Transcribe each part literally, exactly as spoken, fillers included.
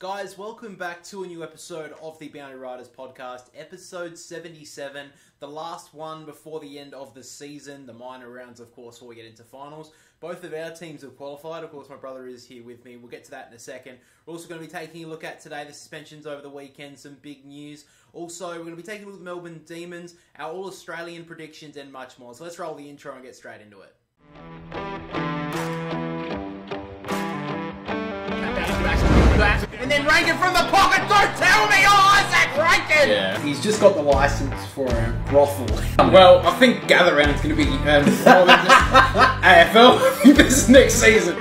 Guys, welcome back to a new episode of the Boundary Riders podcast, episode seventy-seven, the last one before the end of the season, the minor rounds, of course, before we get into finals. Both of our teams have qualified. Of course, my brother is here with me. We'll get to that in a second. We're also going to be taking a look at today, the suspensions over the weekend, some big news. Also, we're going to be taking a look at the Melbourne Demons, our All-Australian predictions, and much more. So let's roll the intro and get straight into it. And then Rankin from the pocket, don't tell me, oh, Isaac Rankine! Yeah. He's just got the license for a brothel. Well, I think Gather Round's going to be um, A F L this next season.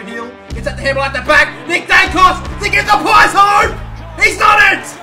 It's at the handle at the back, Nick Daicos to get the prize home! He's done it!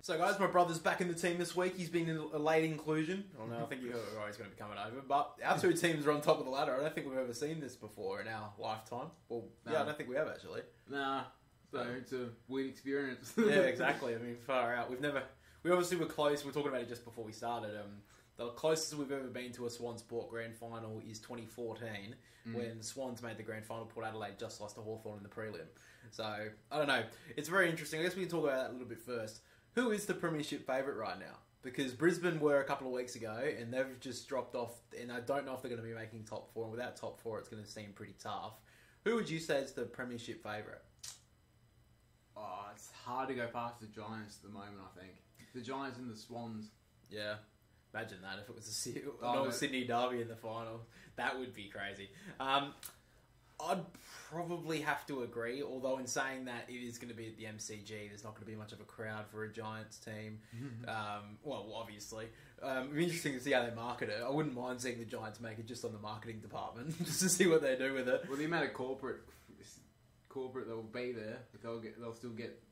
So guys, my brother's back in the team this week. He's been in a late inclusion. Oh no, I think you're always going to be coming over. But our two teams are on top of the ladder. I don't think we've ever seen this before in our lifetime. Well, no. Yeah, I don't think we have actually. Nah. So um, it's a weird experience. Yeah, exactly. I mean, far out. We've never. We obviously were close. We were talking about it just before we started. Um, the closest we've ever been to a Swan Sport Grand Final is twenty fourteen, mm. when the Swans made the Grand Final. Port Adelaide just lost to Hawthorn in the prelim. So I don't know. It's very interesting. I guess we can talk about that a little bit first. Who is the premiership favourite right now? Because Brisbane were a couple of weeks ago, and they've just dropped off, and I don't know if they're going to be making top four. And without top four, it's going to seem pretty tough. Who would you say is the premiership favourite? Oh, it's hard to go past the Giants at the moment, I think. The Giants and the Swans. Yeah. Imagine that if it was a oh, no. Sydney derby in the final. That would be crazy. Um, I'd probably have to agree, although in saying that, it is going to be at the M C G. There's not going to be much of a crowd for a Giants team. um, well, obviously. Um, it'd be interesting to see how they market it. I wouldn't mind seeing the Giants make it just on the marketing department, just to see what they do with it. Well, the amount of corporate corporate that will be there, they'll get, they'll still get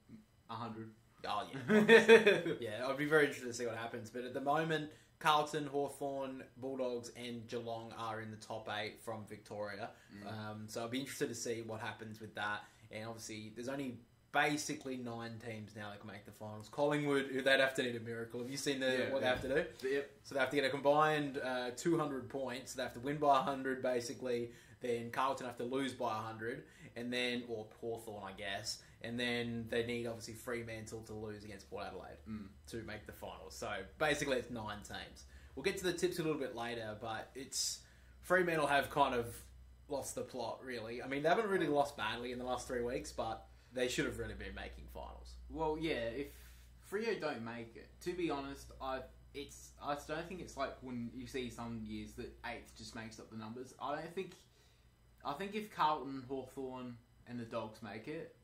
one hundred. Oh, yeah. Yeah, I'd be very interested to see what happens. But at the moment, Carlton, Hawthorn, Bulldogs and Geelong are in the top eight from Victoria. Mm. Um, so I'll be interested to see what happens with that. And obviously, there's only basically nine teams now that can make the finals. Collingwood, they'd have to need a miracle. Have you seen the, yeah, what yeah. they have to do? Yep. So they have to get a combined uh, two hundred points. So they have to win by one hundred, basically. Then Carlton have to lose by one hundred. And then, or Hawthorn, I guess. And then they need, obviously, Fremantle to lose against Port Adelaide mm. to make the finals. So, basically, it's nine teams. We'll get to the tips a little bit later, but it's... Fremantle have kind of lost the plot, really. I mean, they haven't really lost badly in the last three weeks, but they should have really been making finals. Well, yeah, if Freo don't make it, to be honest, I it's I don't think it's like when you see some years that eighth just makes up the numbers. I don't think... I think if Carlton, Hawthorn and the Dogs make it,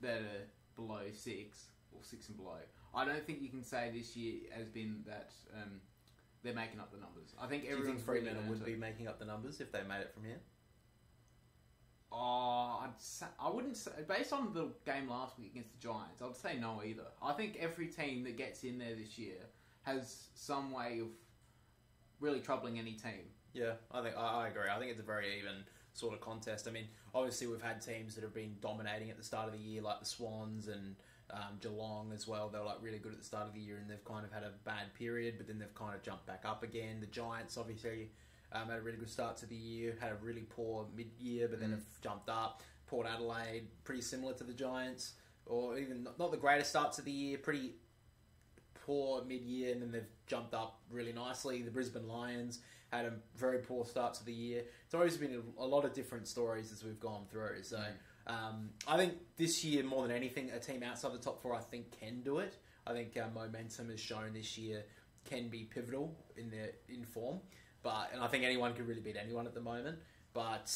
that are below six, or six and below. I don't think you can say this year has been that um, they're making up the numbers. I think everyone's Fremantle would be making up the numbers if they made it from here? Oh, I'd say, I wouldn't say... Based on the game last week against the Giants, I'd say no either. I think every team that gets in there this year has some way of really troubling any team. Yeah, I think I, I agree. I think it's a very even... sort of contest. I mean, obviously we've had teams that have been dominating at the start of the year, like the Swans and um, Geelong as well. They were like really good at the start of the year and they've kind of had a bad period, but then they've kind of jumped back up again. The Giants obviously um, had a really good start to the year, had a really poor mid-year, but then mm. have jumped up. Port Adelaide, pretty similar to the Giants, or even not the greatest starts of the year, pretty poor mid-year, and then they've jumped up really nicely. The Brisbane Lions had a very poor start to the year. It's always been a, a lot of different stories as we've gone through. So mm. um, I think this year, more than anything, a team outside the top four, I think, can do it. I think uh, momentum has shown this year can be pivotal in their in form. But, and I think anyone can really beat anyone at the moment. But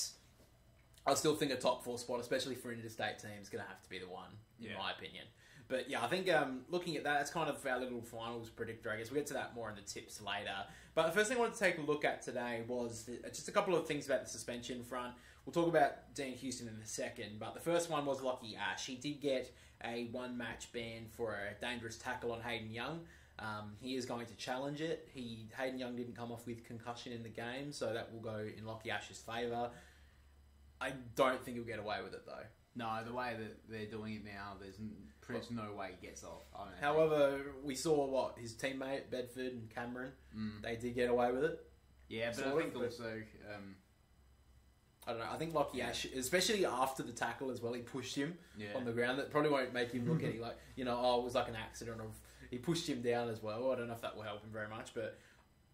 I still think a top four spot, especially for interstate teams, is going to have to be the one, yeah. in my opinion. But yeah, I think um, looking at that, that's kind of our little finals predictor, I guess. We'll get to that more in the tips later. But the first thing I wanted to take a look at today was the, just a couple of things about the suspension front. We'll talk about Dan Houston in a second, but the first one was Lachie Ash. He did get a one-match ban for a dangerous tackle on Hayden Young. Um, he is going to challenge it. He Hayden Young didn't come off with concussion in the game, so that will go in Lachie Ash's favour. I don't think he'll get away with it, though. No, the way that they're doing it now, there's pretty much no way he gets off. I don't However, think. we saw what his teammate Bedford and Cameron, mm. they did get away with it. Yeah, but so I think also um, I don't know. I think Lachie Ash, especially after the tackle as well, he pushed him yeah. on the ground. That probably won't make him look any like, you know, oh, it was like an accident. Or he pushed him down as well. I don't know if that will help him very much, but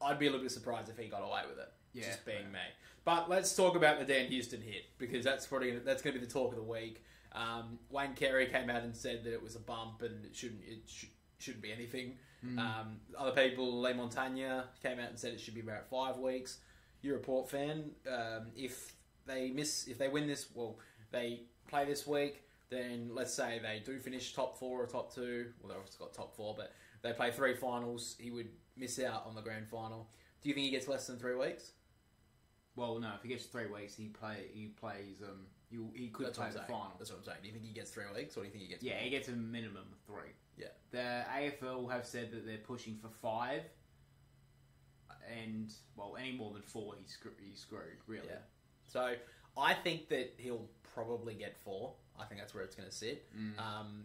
I'd be a little bit surprised if he got away with it. Yeah, just being right. me. But let's talk about the Dan Houston hit, because that's probably gonna, that's going to be the talk of the week. Um, Wayne Carey came out and said that it was a bump and it shouldn't it sh- shouldn't be anything. Mm. Um, other people, Lee Montagna, came out and said it should be about five weeks. You're a Port fan. Um, if they miss, if they win this, well, they play this week, then let's say they do finish top four or top two. Well, they've obviously got top four, but they play three finals. He would miss out on the grand final. Do you think he gets less than three weeks? Well, no. If he gets three weeks, he play he plays. Um, he, he could That's play the final. That's what I'm saying. Do you think he gets three weeks, or do you think he gets? Yeah, more? He gets a minimum of three. Yeah. The A F L have said that they're pushing for five, and well, any more than four, he's screwed. He's screwed, really. Yeah. So I think that he'll probably get four. I think that's where it's going to sit. Mm. Um,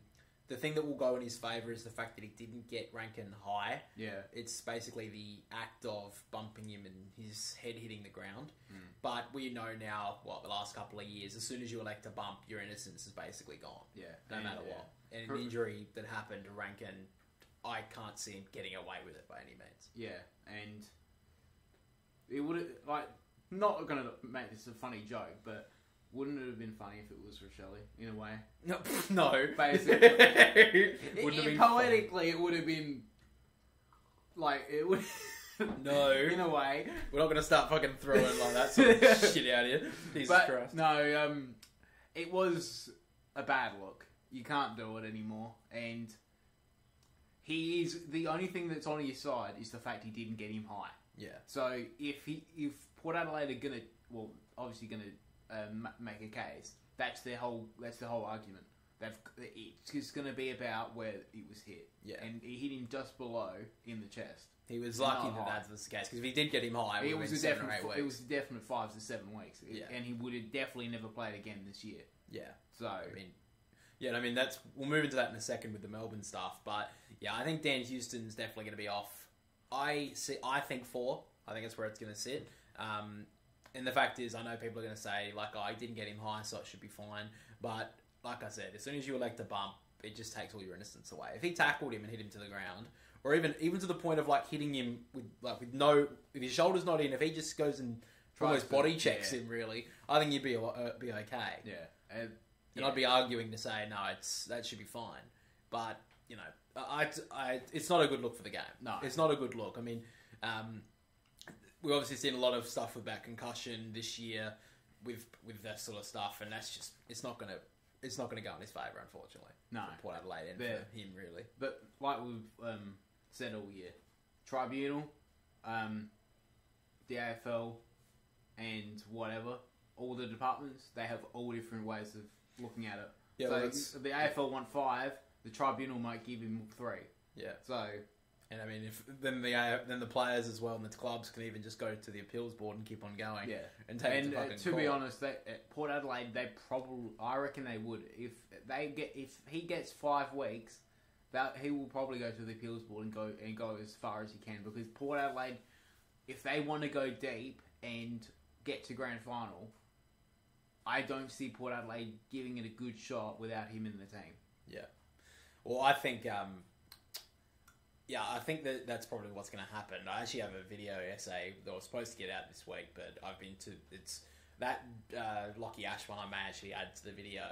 the thing that will go in his favour is the fact that he didn't get Rankine high. Yeah. It's basically the act of bumping him and his head hitting the ground. Mm. But we know now, what, the last couple of years, as soon as you elect a bump, your innocence is basically gone. Yeah. No and, matter yeah. what. And an injury that happened to Rankine, I can't see him getting away with it by any means. Yeah. And it would have, like... Not going to make this a funny joke, but wouldn't it have been funny if it was Rachele, in a way? No. no. Basically. it wouldn't it, have been poetically, funny. It would have been... Like, it would... no. In a way. We're not going to start fucking throwing like that sort of shit out here. Jesus but, Christ. No, um, it was a bad look. You can't do it anymore. And he is... The only thing that's on his side is the fact he didn't get him high. Yeah. So, if he... if Port Adelaide are gonna, well, obviously gonna uh, make a case. That's their whole. That's the whole argument. They've. It's just gonna be about where it was hit. Yeah, and he hit him just below in the chest. He was lucky that high. That's the case, because if he did get him high, it was a definite. Eight weeks. It was a definite five to seven weeks. It, yeah. And he would have definitely never played again this year. Yeah. So. I mean, yeah, I mean that's. We'll move into that in a second with the Melbourne stuff, but yeah, I think Dan Houston's definitely gonna be off. I see. I think four. I think that's where it's gonna sit. Um, and the fact is, I know people are going to say, like, oh, I didn't get him high, so it should be fine. But, like I said, as soon as you elect a bump, it just takes all your innocence away. If he tackled him and hit him to the ground, or even even to the point of, like, hitting him with, like, with no... If his shoulder's not in, if he just goes and almost body checks yeah. him, really, I think you'd be uh, be okay. Yeah. And, and yeah. I'd be arguing to say, no, it's that should be fine. But, you know, I, I, it's not a good look for the game. No. It's not a good look. I mean... Um, We've obviously seen a lot of stuff about concussion this year, with with that sort of stuff, and that's just it's not gonna it's not gonna go in his favour, unfortunately. No, for Port Adelaide and for him really. But like we've um, said all year, tribunal, um, the A F L, and whatever, all the departments they have all different ways of looking at it. Yeah, so well, the A F L want five, the tribunal might give him three. Yeah, so. And I mean, if then the then the players as well and the clubs can even just go to the appeals board and keep on going. Yeah, and take and, it to fucking uh, to court. Be honest, they, at Port Adelaide, they probably I reckon they would if they get if he gets five weeks, that he will probably go to the appeals board and go and go as far as he can, because Port Adelaide, if they want to go deep and get to grand final, I don't see Port Adelaide giving it a good shot without him in the team. Yeah, well, I think. Um, Yeah, I think that that's probably what's going to happen. I actually have a video essay that was supposed to get out this week, but I've been to... It's that uh, Lachie Ash one I may actually add to the video.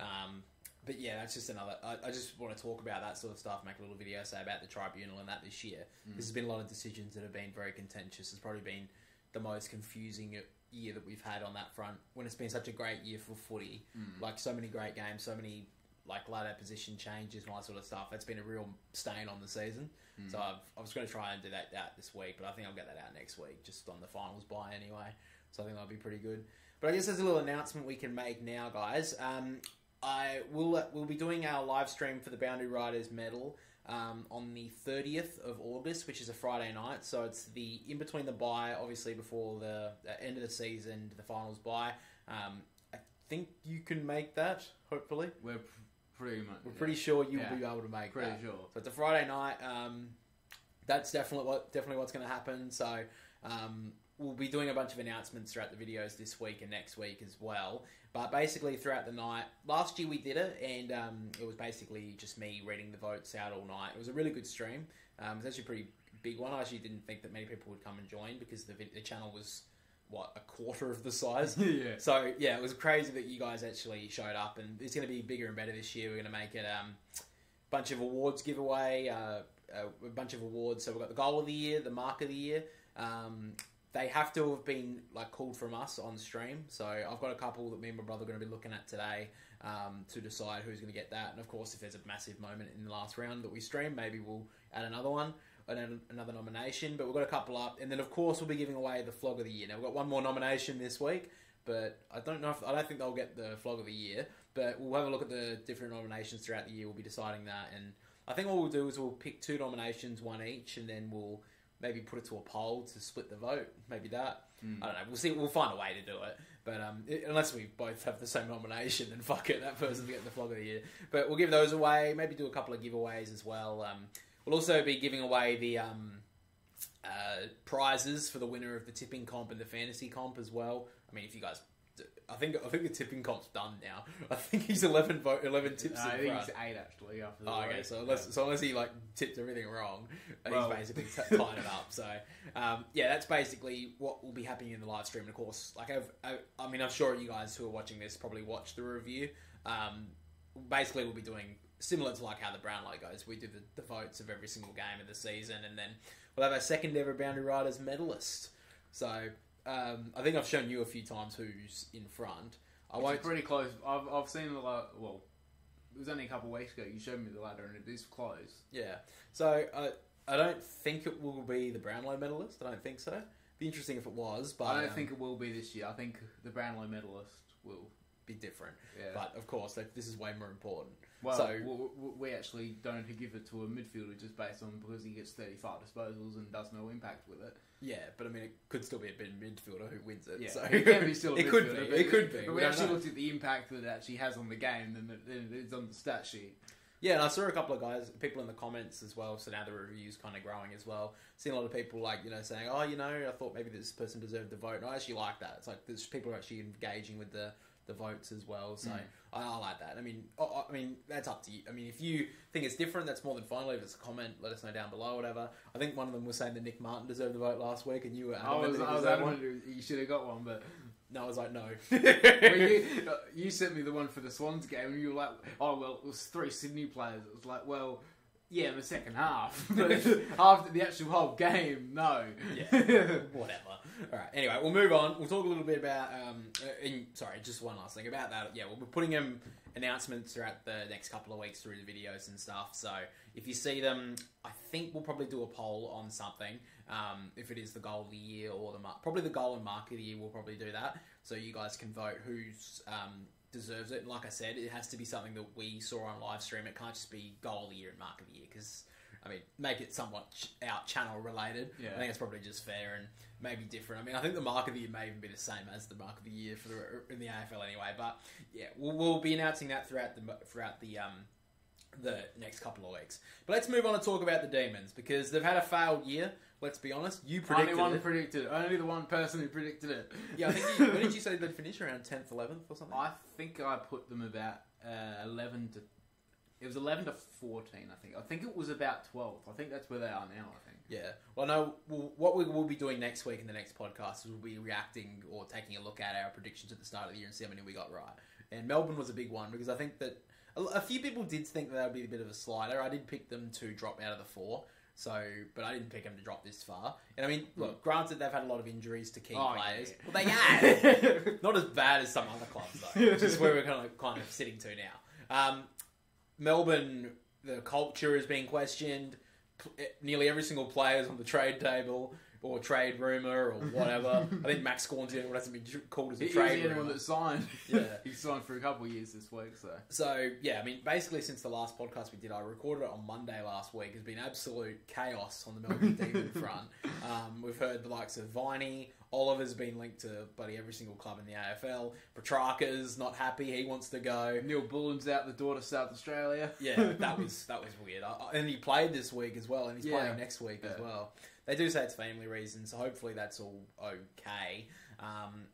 Um, but yeah, that's just another... I, I just want to talk about that sort of stuff, make a little video essay about the tribunal and that this year. Mm. There's been a lot of decisions that have been very contentious. It's probably been the most confusing year that we've had on that front, when it's been such a great year for footy. Mm. Like, so many great games, so many... like ladder position changes and all that sort of stuff. That's been a real stain on the season. Mm. So I've, I was going to try and do that out this week, but I think I'll get that out next week, just on the finals bye anyway. So I think that'll be pretty good. But I guess there's a little announcement we can make now, guys. Um, I will we'll be doing our live stream for the Boundary Riders medal um, on the thirtieth of August, which is a Friday night. So it's the in between the bye, obviously before the end of the season, the finals bye. Um, I think you can make that. Hopefully, we're. Pr- Pretty much, We're yeah. pretty sure you'll yeah. be able to make pretty that. Pretty sure. So it's a Friday night. Um, that's definitely what definitely what's going to happen. So um, we'll be doing a bunch of announcements throughout the videos this week and next week as well. But basically throughout the night, last year we did it, and um, it was basically just me reading the votes out all night. It was a really good stream. Um, it was actually a pretty big one. I actually didn't think that many people would come and join because the, the channel was, what, a quarter of the size? Yeah. So, yeah, it was crazy that you guys actually showed up, and it's going to be bigger and better this year. We're going to make it um, bunch of awards giveaway, uh, a bunch of awards. So we've got the goal of the year, the mark of the year. Um, they have to have been like called from us on stream. So I've got a couple that me and my brother are going to be looking at today um, to decide who's going to get that. And of course, if there's a massive moment in the last round that we stream, maybe we'll add another one, and another nomination. But we've got a couple up. And then, of course, we'll be giving away the flog of the year. Now, we've got one more nomination this week, but I don't know if, I don't think they'll get the flog of the year. But we'll have a look at the different nominations throughout the year. We'll be deciding that. And I think what we'll do is we'll pick two nominations, one each, and then we'll maybe put it to a poll to split the vote. Maybe that. Mm. I don't know. We'll see. We'll find a way to do it. But um, it, unless we both have the same nomination, then fuck it, that person will get the flog of the year. But we'll give those away. Maybe do a couple of giveaways as well. Um, we'll also be giving away the um, uh, prizes for the winner of the tipping comp and the fantasy comp as well. I mean, if you guys... I think I think the tipping comp's done now. I think he's eleven vote, eleven tips. No, in I think he's eight actually. After the oh, okay. So unless so unless he like tipped everything wrong, well, he's basically t tied it up. So um, yeah, that's basically what will be happening in the live stream. And of course, like I've, I, I mean, I'm sure you guys who are watching this probably watched the review. Um, basically, we'll be doing similar to like how the Brownlow goes. We do the, the votes of every single game of the season, and then we'll have our second ever Boundary Riders medalist. So. Um, I think I've shown you a few times who's in front. I it's won't... pretty close. I've, I've seen the... Well, it was only a couple of weeks ago. You showed me the ladder and it is close. Yeah. So, I uh, I don't think it will be the Brownlow medalist. I don't think so. It'd be interesting if it was, but... I don't um, think it will be this year. I think the Brownlow medalist will... be different. Yeah. But, of course, like, this is way more important. Well, so, we actually don't give it to a midfielder just based on because he gets thirty-five disposals and does no impact with it. Yeah, but I mean, it could still be a midfielder who wins it. Yeah, so it can be still a it midfielder. Could be, it could be. But we, we actually know. Looked at the impact that it actually has on the game than it is on the stat sheet. Yeah, and I saw a couple of guys, people in the comments as well, so now the review's kind of growing as well. Seeing a lot of people, like, you know, saying, oh, you know, I thought maybe this person deserved the vote. And I actually like that. It's like, there's people are actually engaging with the... the votes as well, so mm. I, I like that. I mean, I, I mean that's up to you. I mean, if you think it's different, that's more than fine. Leave us a comment, let us know down below, whatever. I think one of them was saying that Nick Martin deserved the vote last week, and you were. I was, I was adamant you should have got one, but no, I was like, no. Well, you, you sent me the one for the Swans game, and you were like, oh well, it was three Sydney players. It was like, well, yeah, in the second half, but after the actual whole game, no. Yeah, whatever. All right. Anyway, we'll move on. We'll talk a little bit about. Um, in, sorry, just one last thing about that. Yeah, we'll be putting in announcements throughout the next couple of weeks through the videos and stuff. So if you see them, I think we'll probably do a poll on something. Um, if it is the goal of the year or the mark, probably the goal and mark of the year, we'll probably do that. So you guys can vote who's um, deserves it. And like I said, it has to be something that we saw on live stream. It can't just be goal of the year and mark of the year because. I mean, make it somewhat ch out channel related. Yeah. I think it's probably just fair and maybe different. I mean, I think the mark of the year may even be the same as the mark of the year for the, in the A F L anyway. But yeah, we'll, we'll be announcing that throughout the throughout the um the next couple of weeks. But let's move on and talk about the Demons because they've had a failed year. Let's be honest. You predicted Only one it. predicted it. Only the one person who predicted it. Yeah, I think. You, what did you say they'd finish around tenth, eleventh, or something? I think I put them about uh, eleven to. It was eleven to fourteen, I think. I think it was about twelve. I think that's where they are now, I think. Yeah. Well, no, we'll, what we will be doing next week in the next podcast is we'll be reacting or taking a look at our predictions at the start of the year and see how many we got right. And Melbourne was a big one because I think that a, a few people did think that that would be a bit of a slider. I did pick them to drop out of the four, so but I didn't pick them to drop this far. And, I mean, look, granted they've had a lot of injuries to key oh, players. Yeah, yeah. Well, they have. Not as bad as some other clubs, though, which is where we're kind of, kind of sitting to now. Um... Melbourne, the culture is being questioned. Nearly every single player is on the trade table or trade rumour or whatever. I think Max Gawn's the only one that hasn't been called as a it trade rumour. He's the only one that signed. Yeah. He signed for a couple of years this week. So. so, yeah, I mean, basically since the last podcast we did, I recorded it on Monday last week. It's been absolute chaos on the Melbourne Demon front. Um, we've heard the likes of Viney. Oliver's been linked to bloody every single club in the A F L. Petrarca's not happy; he wants to go. Neil Bullen's out the door to South Australia. Yeah, that was that was weird. I, and he played this week as well, and he's yeah. playing next week yeah. as well. They do say it's family reasons, so hopefully that's all okay. Um,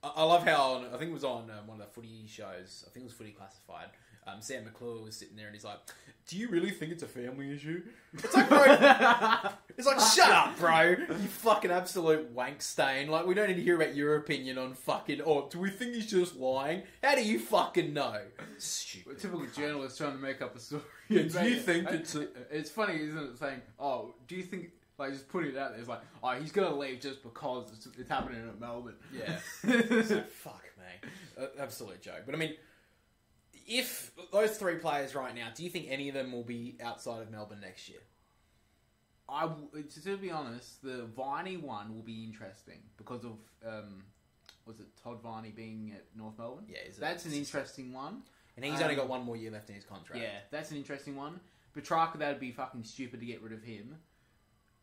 I, I love how, on, I think it was on um, one of the footy shows, I think it was Footy Classified, um, Sam McClure was sitting there and he's like, do you really think it's a family issue? It's like, bro, it's like, shut up, bro. You fucking absolute wank stain. Like, we don't need to hear about your opinion on fucking, oh, do we think he's just lying? How do you fucking know? Stupid. Typical journalist trying to make up a story. Yeah, do you think it, it's... A... It's funny, isn't it, saying, oh, do you think... Like, just putting it out there. It's like, oh, he's going to leave just because it's, it's happening at Melbourne. Yeah. So, fuck, mate. Uh, absolute joke. But, I mean, if those three players right now, do you think any of them will be outside of Melbourne next year? I, to be honest, the Viney one will be interesting because of, um, was it Todd Viney being at North Melbourne? Yeah. Is that's it, an interesting one. And he's um, only got one more year left in his contract. Yeah, that's an interesting one. Petrarca, that would be fucking stupid to get rid of him.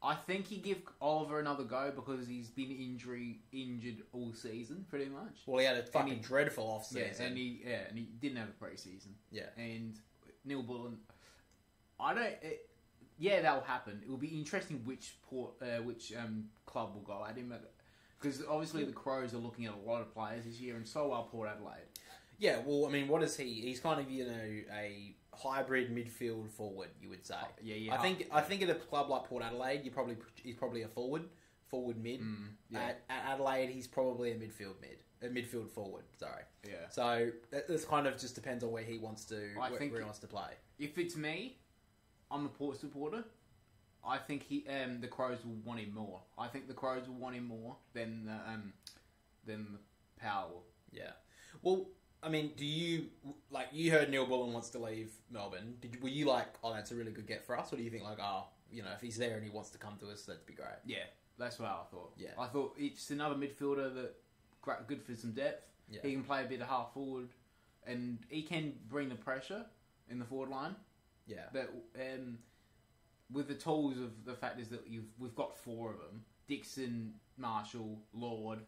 I think he give Oliver another go because he's been injury injured all season, pretty much. Well, he had a fucking he, dreadful off season, yeah, and he yeah, and he didn't have a preseason. Yeah, and Neil Bullen, I don't. It, yeah, that will happen. It will be interesting which port, uh, which um, club will go at him, because obviously the Crows are looking at a lot of players this year, and so are Port Adelaide. Yeah, well, I mean, what is he? He's kind of, you know, a hybrid midfield forward, you would say. Yeah, yeah. I think I think at a club like Port Adelaide, you probably he's probably a forward, forward mid. Mm, yeah. At, at Adelaide, he's probably a midfield mid, a midfield forward. Sorry. Yeah. So this kind of just depends on where he wants to, I where, think where he wants to play. If it's me, I'm a Port supporter. I think he, um, the Crows will want him more. I think the Crows will want him more than the, um, than the Powell. Yeah. Well. I mean, do you, like, you heard Neil Bullen wants to leave Melbourne. Did, were you like, oh, that's a really good get for us? Or do you think, like, oh, you know, if he's there and he wants to come to us, that'd be great? Yeah, that's what I thought. Yeah. I thought it's another midfielder that good for some depth. Yeah. He can play a bit of half forward, and he can bring the pressure in the forward line. Yeah. But um, with the tools of the fact is that you've, we've got four of them. Dixon, Marshall, Lord,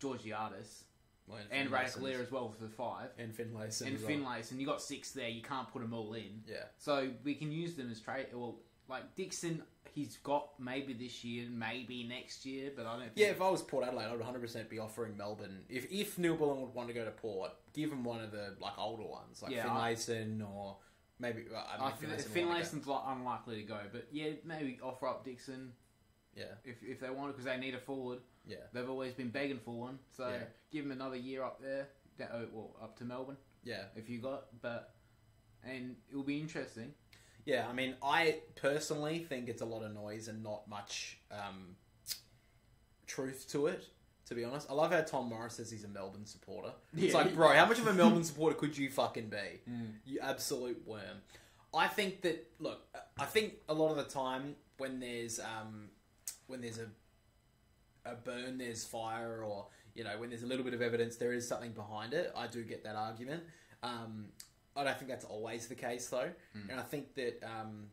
Georgiadis. Well, and Radicalier as well for the five. And Finlayson. And Finlayson. Well. You got six there. You can't put them all in. Yeah. So we can use them as trade. Well, like Dixon, he's got maybe this year, maybe next year, but I don't think... Yeah, if I was Port Adelaide, I would one hundred percent be offering Melbourne. If if Neil Bullen would want to go to Port, give him one of the like older ones, like yeah, Finlayson I, or maybe... Well, I mean, I Finlayson Finlayson's like unlikely to go, but yeah, maybe offer up Dixon. Yeah. If, if they want it, because they need a forward. Yeah. They've always been begging for one. So yeah, give them another year up there. Well, up to Melbourne. Yeah. If you got. But, and it'll be interesting. Yeah, I mean, I personally think it's a lot of noise and not much um, truth to it, to be honest. I love how Tom Morris says he's a Melbourne supporter. Yeah. It's like, bro, how much of a Melbourne supporter could you fucking be? Mm. You absolute worm. I think that, look, I think a lot of the time when there's... Um, when there's a a burn, there's fire, or, you know, when there's a little bit of evidence, there is something behind it. I do get that argument. Um, I don't think that's always the case, though. Mm. And I think that, um,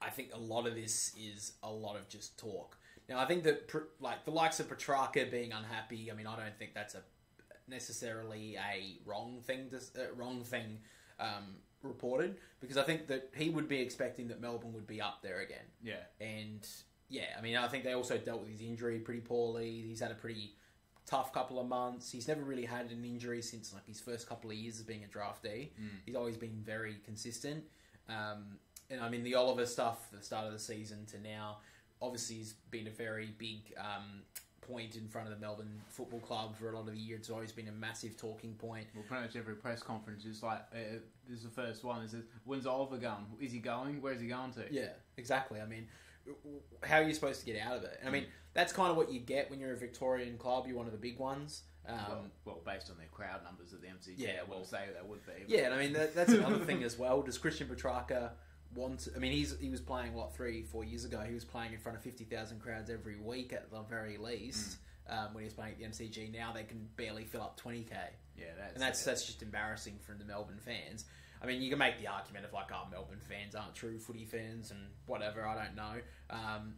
I think a lot of this is a lot of just talk. Now, I think that, like, the likes of Petrarca being unhappy, I mean, I don't think that's a necessarily a wrong thing, to, uh, wrong thing um, reported, because I think that he would be expecting that Melbourne would be up there again. Yeah. And... Yeah, I mean, I think they also dealt with his injury pretty poorly. He's had a pretty tough couple of months. He's never really had an injury since like his first couple of years as being a draftee. Mm. He's always been very consistent. Um, and I mean, the Oliver stuff, the start of the season to now, obviously has been a very big um, point in front of the Melbourne Football Club for a lot of the year. It's always been a massive talking point. Well, pretty much every press conference is like, uh, this is the first one. It says, when's Oliver going? Is he going? Where's he going to? Yeah, exactly. I mean... how are you supposed to get out of it? I mean, that's kind of what you get when you're a Victorian club. You're one of the big ones. Um, well, well, based on their crowd numbers at the M C G, yeah, well, I would say that would be. But... yeah, and I mean, that, that's another thing as well. Does Christian Petrarca want... I mean, he's he was playing, what, three, four years ago? He was playing in front of fifty thousand crowds every week at the very least. Mm. Um, when he was playing at the M C G, now they can barely fill up twenty K. Yeah, that's... and that's, that's just embarrassing for the Melbourne fans. I mean, you can make the argument of, like, oh, Melbourne fans aren't true footy fans and whatever, I don't know. Um,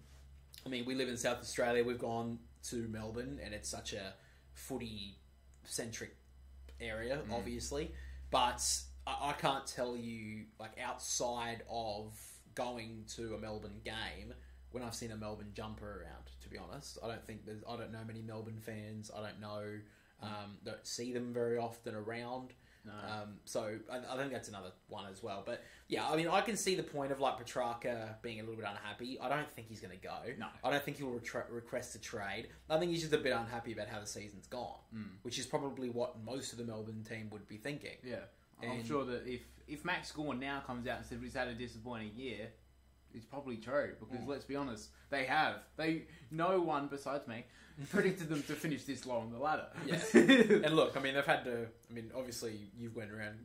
I mean, we live in South Australia, we've gone to Melbourne, and it's such a footy-centric area, mm. obviously. But I, I can't tell you, like, outside of going to a Melbourne game, when I've seen a Melbourne jumper around, to be honest. I don't think there's, I don't know many Melbourne fans. I don't know, um, don't see them very often around. No. Um, so I, I think that's another one as well. But yeah, I mean, I can see the point of like Petrarca being a little bit unhappy. I don't think he's going to go. No, I don't think he'll retra- request a trade. I think he's just a bit unhappy about how the season's gone, mm. which is probably what most of the Melbourne team would be thinking. Yeah, and I'm sure that if if Max Gawn now comes out and says he's had a disappointing year, it's probably true, because mm. let's be honest, they have. They no one besides me predicted them to finish this low on the ladder. Yes. And look, I mean, they've had to. I mean, obviously, you've went around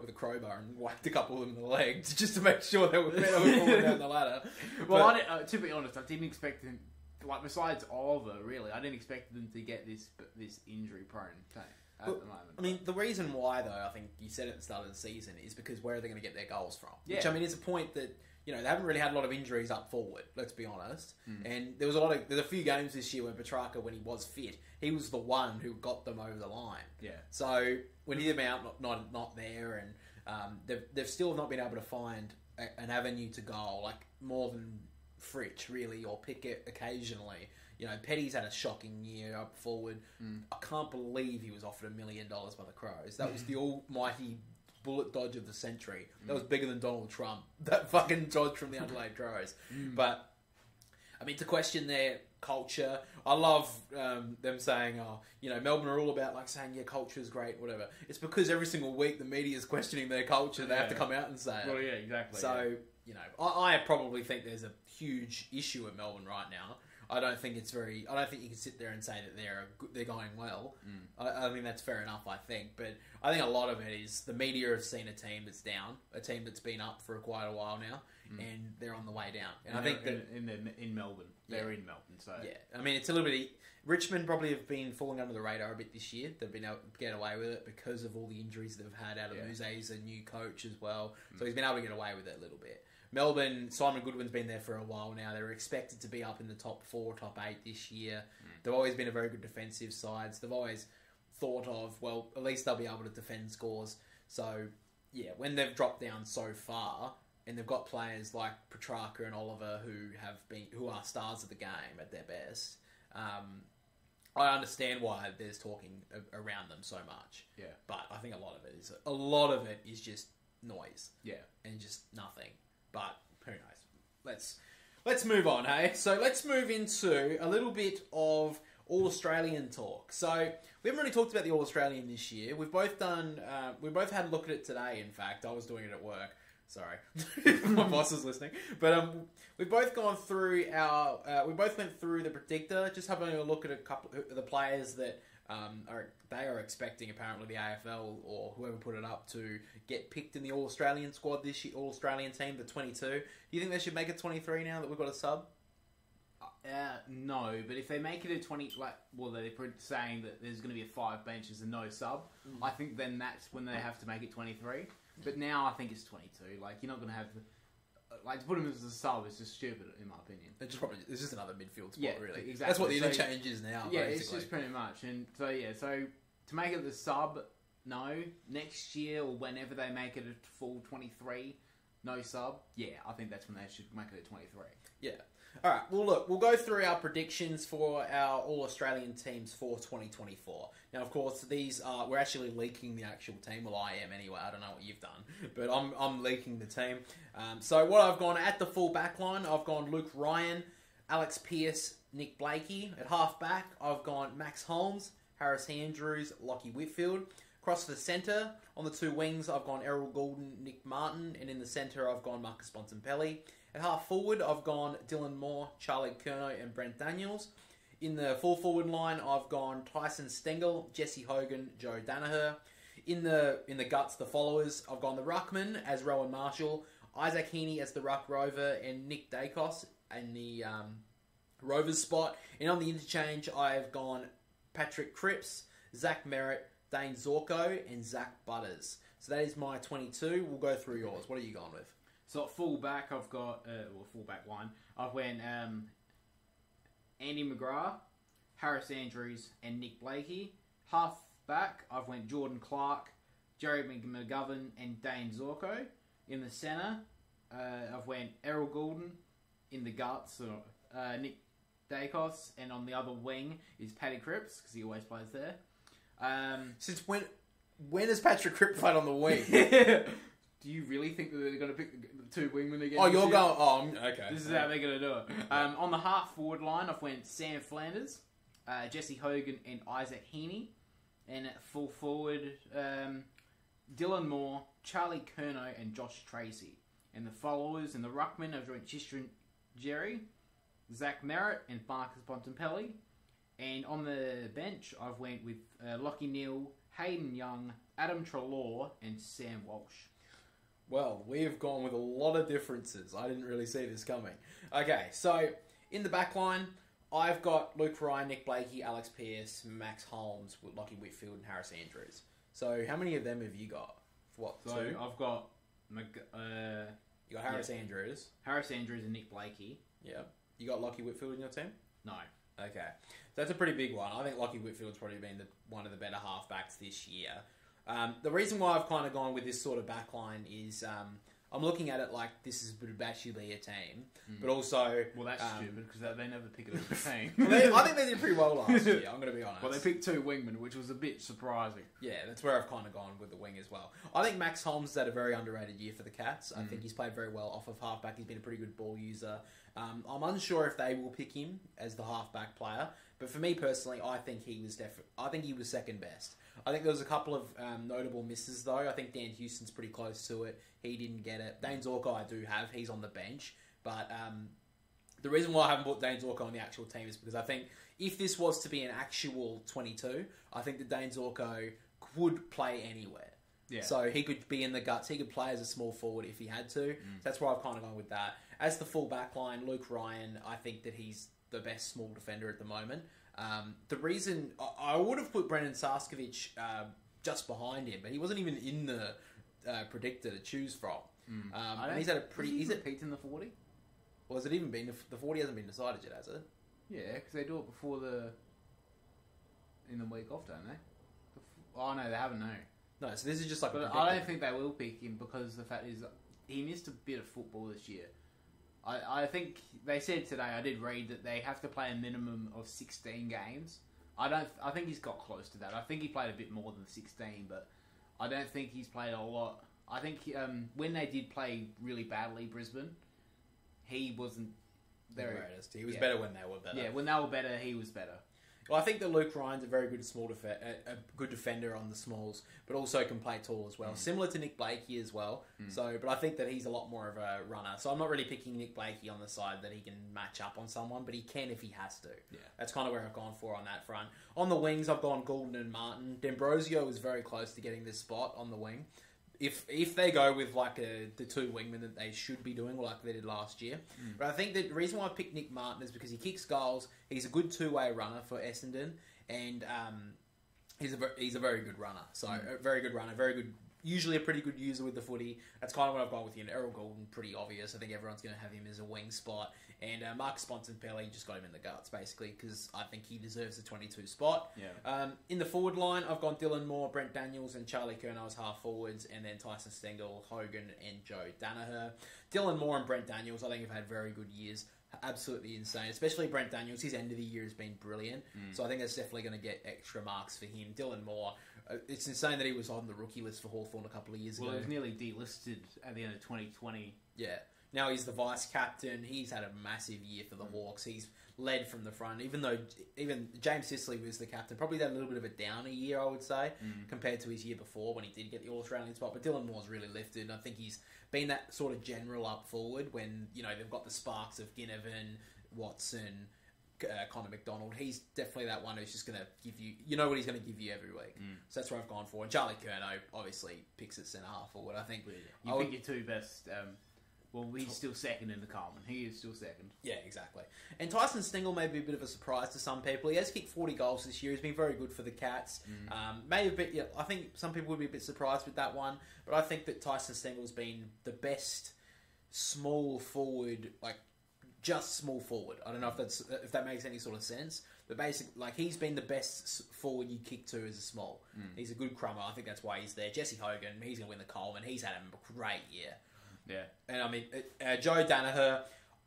with a crowbar and whacked a couple of them in the legs just to make sure they were falling down the ladder. Well, but, I uh, to be honest, I didn't expect them. Like, besides Oliver, really, I didn't expect them to get this this injury prone thing. At well, the moment. I mean, the reason why, though, I think you said it at the start of the season, is because where are they going to get their goals from? Yeah. Which, I mean, is a point that, you know, they haven't really had a lot of injuries up forward, let's be honest. Mm. And there was a lot of, there's a few games this year when Petrarca, when he was fit, he was the one who got them over the line. Yeah. So, when he's out, not, not, not there, and um, they've, they've still not been able to find a, an avenue to goal, like, more than Fritsch, really, or Pickett occasionally. You know, Petty's had a shocking year up forward. Mm. I can't believe he was offered a million dollars by the Crows. That was the almighty bullet dodge of the century. Mm. That was bigger than Donald Trump. That fucking dodge from the Adelaide Crows. Mm. But, I mean, to question their culture, I love um, them saying, oh, you know, Melbourne are all about, like, saying, yeah, culture's great, whatever. It's because every single week the media's questioning their culture. They yeah. have to come out and say it. Well, yeah, exactly. So, yeah. you know, I, I probably think there's a huge issue at Melbourne right now. I don't think it's very. I don't think you can sit there and say that they're a, they're going well. Mm. I, I think that's fair enough. I think, but I think a lot of it is the media have seen a team that's down, a team that's been up for quite a while now, mm. and they're on the way down. And, and I think that in, in, in Melbourne, yeah. they're in Melbourne. So yeah, I mean, it's a little bit. Richmond probably have been falling under the radar a bit this year. They've been able to get away with it because of all the injuries they've had. Out of yeah. Muse's a new coach as well, mm. so he's been able to get away with it a little bit. Melbourne, Simon Goodwin's been there for a while now. They're expected to be up in the top four, top eight this year. Mm. They've always been a very good defensive side. So they've always thought of, well, at least they'll be able to defend scores. So, yeah, when they've dropped down so far, and they've got players like Petrarca and Oliver who have been who are stars of the game at their best, um, I understand why there's talking around them so much. Yeah, but I think a lot of it is a lot of it is just noise. Yeah, and just nothing. But who knows? Let's let's move on, hey? So let's move into a little bit of All-Australian talk. So we haven't really talked about the All-Australian this year. We've both done, uh, we both had a look at it today, in fact. I was doing it at work. Sorry. My boss is listening. But um, we've both gone through our, uh, we both went through the predictor, just having a look at a couple of the players that Um, are, they are expecting apparently the A F L or whoever put it up to get picked in the All-Australian squad this year, All-Australian team, the twenty-two. Do you think they should make it twenty-three now that we've got a sub? Uh, no, but if they make it a twenty, like, well, they're saying that there's going to be a five benches and no sub, mm. I think then that's when they have to make it twenty-three. But now I think it's twenty-two. Like, you're not going to have... The, Like, to put him as a sub is just stupid, in my opinion. It's, probably, it's just another midfield spot, yeah, really. Exactly. That's what the interchange so, is now, yeah, basically. It's just pretty much. And so, yeah, so to make it the sub, no. Next year, or whenever they make it a full twenty-three, no sub, yeah, I think that's when they should make it a twenty-three. Yeah. All right, well, look, we'll go through our predictions for our All-Australian teams for twenty twenty-four. Now, of course, these are... We're actually leaking the actual team. Well, I am anyway. I don't know what you've done, but I'm I'm leaking the team. Um, so what I've gone at the full back line, I've gone Luke Ryan, Alex Pearce, Nick Blakey. At half-back, I've gone Max Holmes, Harris Andrews, Lachie Whitfield. Across the centre, on the two wings, I've gone Errol Goulden, Nick Martin, and in the centre, I've gone Marcus Bontempelli. At half forward, I've gone Dylan Moore, Charlie Curnow, and Brent Daniels. In the full forward line, I've gone Tyson Stengle, Jesse Hogan, Joe Daniher. In the in the guts, the followers, I've gone the Ruckman as Rowan Marshall, Isaac Heeney as the Ruck Rover, and Nick Daicos in the um, Rovers spot. And on the interchange, I've gone Patrick Cripps, Zach Merrett, Dane Zorko, and Zach Butters. So that is my twenty-two. We'll go through yours. What are you going with? So at full back, I've got uh, well full back line. I went um, Andy McGrath, Harris Andrews, and Nick Blakey. Half back, I've went Jordan Clark, Jeremy McGovern, and Dane Zorko. In the centre, uh, I've went Errol Goulden. In the guts, uh, uh, Nick Daicos, and on the other wing is Patty Cripps, because he always plays there. Um, Since when when has Patrick Cripps played on the wing? Do you really think that they're going to pick the two wingmen again? Oh, you're going... Oh, I'm, okay. This is how they're going to do it. Um, on the half-forward line, I've went Sam Flanders, uh, Jesse Hogan, and Isaac Heeney. And at full forward, um, Dylan Moore, Charlie Curnow, and Josh Treacy. And the followers and the ruckmen, I've joined Tristan Xerri, Zach Merrett, and Marcus Bontempelli. And on the bench, I've went with uh, Lachie Neale, Hayden Young, Adam Treloar, and Sam Walsh. Well, we've gone with a lot of differences. I didn't really see this coming. Okay, so in the back line, I've got Luke Ryan, Nick Blakey, Alex Pearce, Max Holmes, Lachie Whitfield, and Harris Andrews. So how many of them have you got? What? So two? I've got... Uh, you got Harris yeah. Andrews. Harris Andrews and Nick Blakey. Yeah. You got Lachie Whitfield in your team? No. Okay. That's a pretty big one. I think Lachie Whitfield's probably been the, one of the better halfbacks this year. Um, the reason why I've kind of gone with this sort of backline is um, I'm looking at it like this is actually a team, mm. but also... Well, that's um, stupid, because they, they never pick it up a team. Well, they, I think they did pretty well last year, I'm going to be honest. Well, they picked two wingmen, which was a bit surprising. Yeah, that's where I've kind of gone with the wing as well. I think Max Holmes had a very underrated year for the Cats. I mm. think he's played very well off of halfback. He's been a pretty good ball user. Um, I'm unsure if they will pick him as the halfback player, but for me personally, I think he was def- I think he was second best. I think there was a couple of um, notable misses, though. I think Dan Houston's pretty close to it. He didn't get it. Dane Zorko I do have. He's on the bench. But um, the reason why I haven't put Dane Zorko on the actual team is because I think if this was to be an actual twenty-two, I think that Dane Zorko could play anywhere. Yeah. So he could be in the guts. He could play as a small forward if he had to. Mm. So that's where I've kind of gone with that. As the full back line, Luke Ryan, I think that he's the best small defender at the moment. Um, the reason I, I would have put Brendan Saskovich uh, just behind him, but he wasn't even in the uh, predictor to choose from. Mm. Um, and he's had a pretty. Is it peaked in the forty? Or has it even been the forty? Hasn't been decided yet, has it? Yeah, because they do it before the in the week off, don't they? The, oh no, they haven't. No, no. So this is just like. But I don't think they will pick him because the fact is he missed a bit of football this year. I, I think they said today, I did read, that they have to play a minimum of sixteen games. I don't. I think he's got close to that. I think he played a bit more than sixteen, but I don't think he's played a lot. I think um, when they did play really badly, Brisbane, he wasn't very... greatest. He was yeah. better when they were better. Yeah, when they were better, he was better. Well, I think that Luke Ryan's a very good small def- a good defender on the smalls, but also can play tall as well. Mm. Similar to Nick Blakey as well. Mm. So, but I think that he's a lot more of a runner. So I'm not really picking Nick Blakey on the side that he can match up on someone, but he can if he has to. Yeah. That's kind of where I've gone for on that front. On the wings, I've gone Goulden and Martin. D'Ambrosio is very close to getting this spot on the wing. If if they go with like a, the two wingmen that they should be doing like they did last year. Mm. But I think that the reason why I picked Nick Martin is because he kicks goals. He's a good two-way runner for Essendon. And um, he's, a, he's a very good runner. So mm. a very good runner, very good, usually a pretty good user with the footy. That's kind of what I've gone with him. Errol Goulden, pretty obvious. I think everyone's going to have him as a wing spot. And uh, Marcus Bontempelli just got him in the guts, basically, because I think he deserves the twenty-two spot. Yeah. Um, in the forward line, I've gone Dylan Moore, Brent Daniels, and Charlie Curnow as half forwards, and then Tyson Stengle, Hogan, and Joe Daniher. Dylan Moore and Brent Daniels, I think, have had very good years. Absolutely insane, especially Brent Daniels. His end of the year has been brilliant, mm. so I think that's definitely going to get extra marks for him. Dylan Moore, it's insane that he was on the rookie list for Hawthorn a couple of years well, ago. Well, he was nearly delisted at the end of twenty twenty. Yeah. Now he's the vice captain. He's had a massive year for the Hawks. He's led from the front, even though even James Sicily was the captain. Probably had a little bit of a downer year, I would say, mm. compared to his year before when he did get the All-Australian spot. But Dylan Moore's really lifted, and I think he's been that sort of general up forward when you know they've got the sparks of Ginnivan, Watson, uh, Connor McDonald. He's definitely that one who's just going to give you, you know what he's going to give you every week. Mm. So that's where I've gone for. And Charlie Curnow obviously picks at centre half forward. I think you I pick would, your two best. Um, Well, he's still second in the Carlton. He is still second. Yeah, exactly. And Tyson Stengle may be a bit of a surprise to some people. He has kicked forty goals this year. He's been very good for the Cats. Mm. Um, may have been, yeah, I think some people would be a bit surprised with that one, but I think that Tyson Stengle's been the best small forward, like just small forward. I don't know if that's if that makes any sort of sense. But basically, like, he's been the best forward you kick to as a small. Mm. He's a good crummer. I think that's why he's there. Jesse Hogan, he's going to win the Coleman. He's had a great year. Yeah, and I mean uh, Joe Daniher,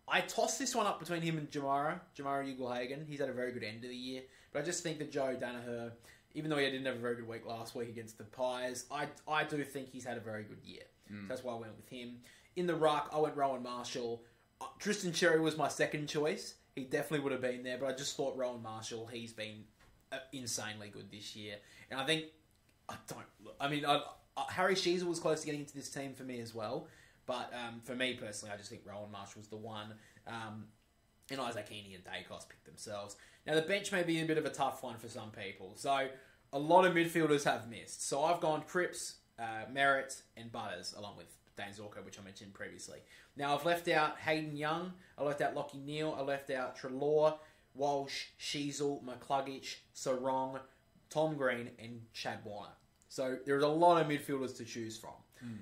I toss this one up between him and Jamara, Jamara Ugel-Hagan. He's had a very good end of the year. But I just think that Joe Daniher, even though he didn't have a very good week last week against the Pies, I, I do think he's had a very good year. Mm. So that's why I went with him. In the ruck, I went Rowan Marshall. Tristan Xerri was my second choice. He definitely would have been there, but I just thought Rowan Marshall, he's been insanely good this year. And I think, I don't, I mean, I, I, Harry Sheezer was close to getting into this team for me as well. But um, for me personally, I just think Rowan Marshall was the one. Um, and Isaac Heeney and Daicos picked themselves. Now, the bench may be a bit of a tough one for some people. So, a lot of midfielders have missed. So, I've gone Cripps, uh, Merritt, and Butters, along with Dane Zorko, which I mentioned previously. Now, I've left out Hayden Young. I left out Lachie Neale. I left out Treloar, Walsh, Sheezel, McCluggage, Sarong, Tom Green, and Chad Warner. So, there's a lot of midfielders to choose from. Mm.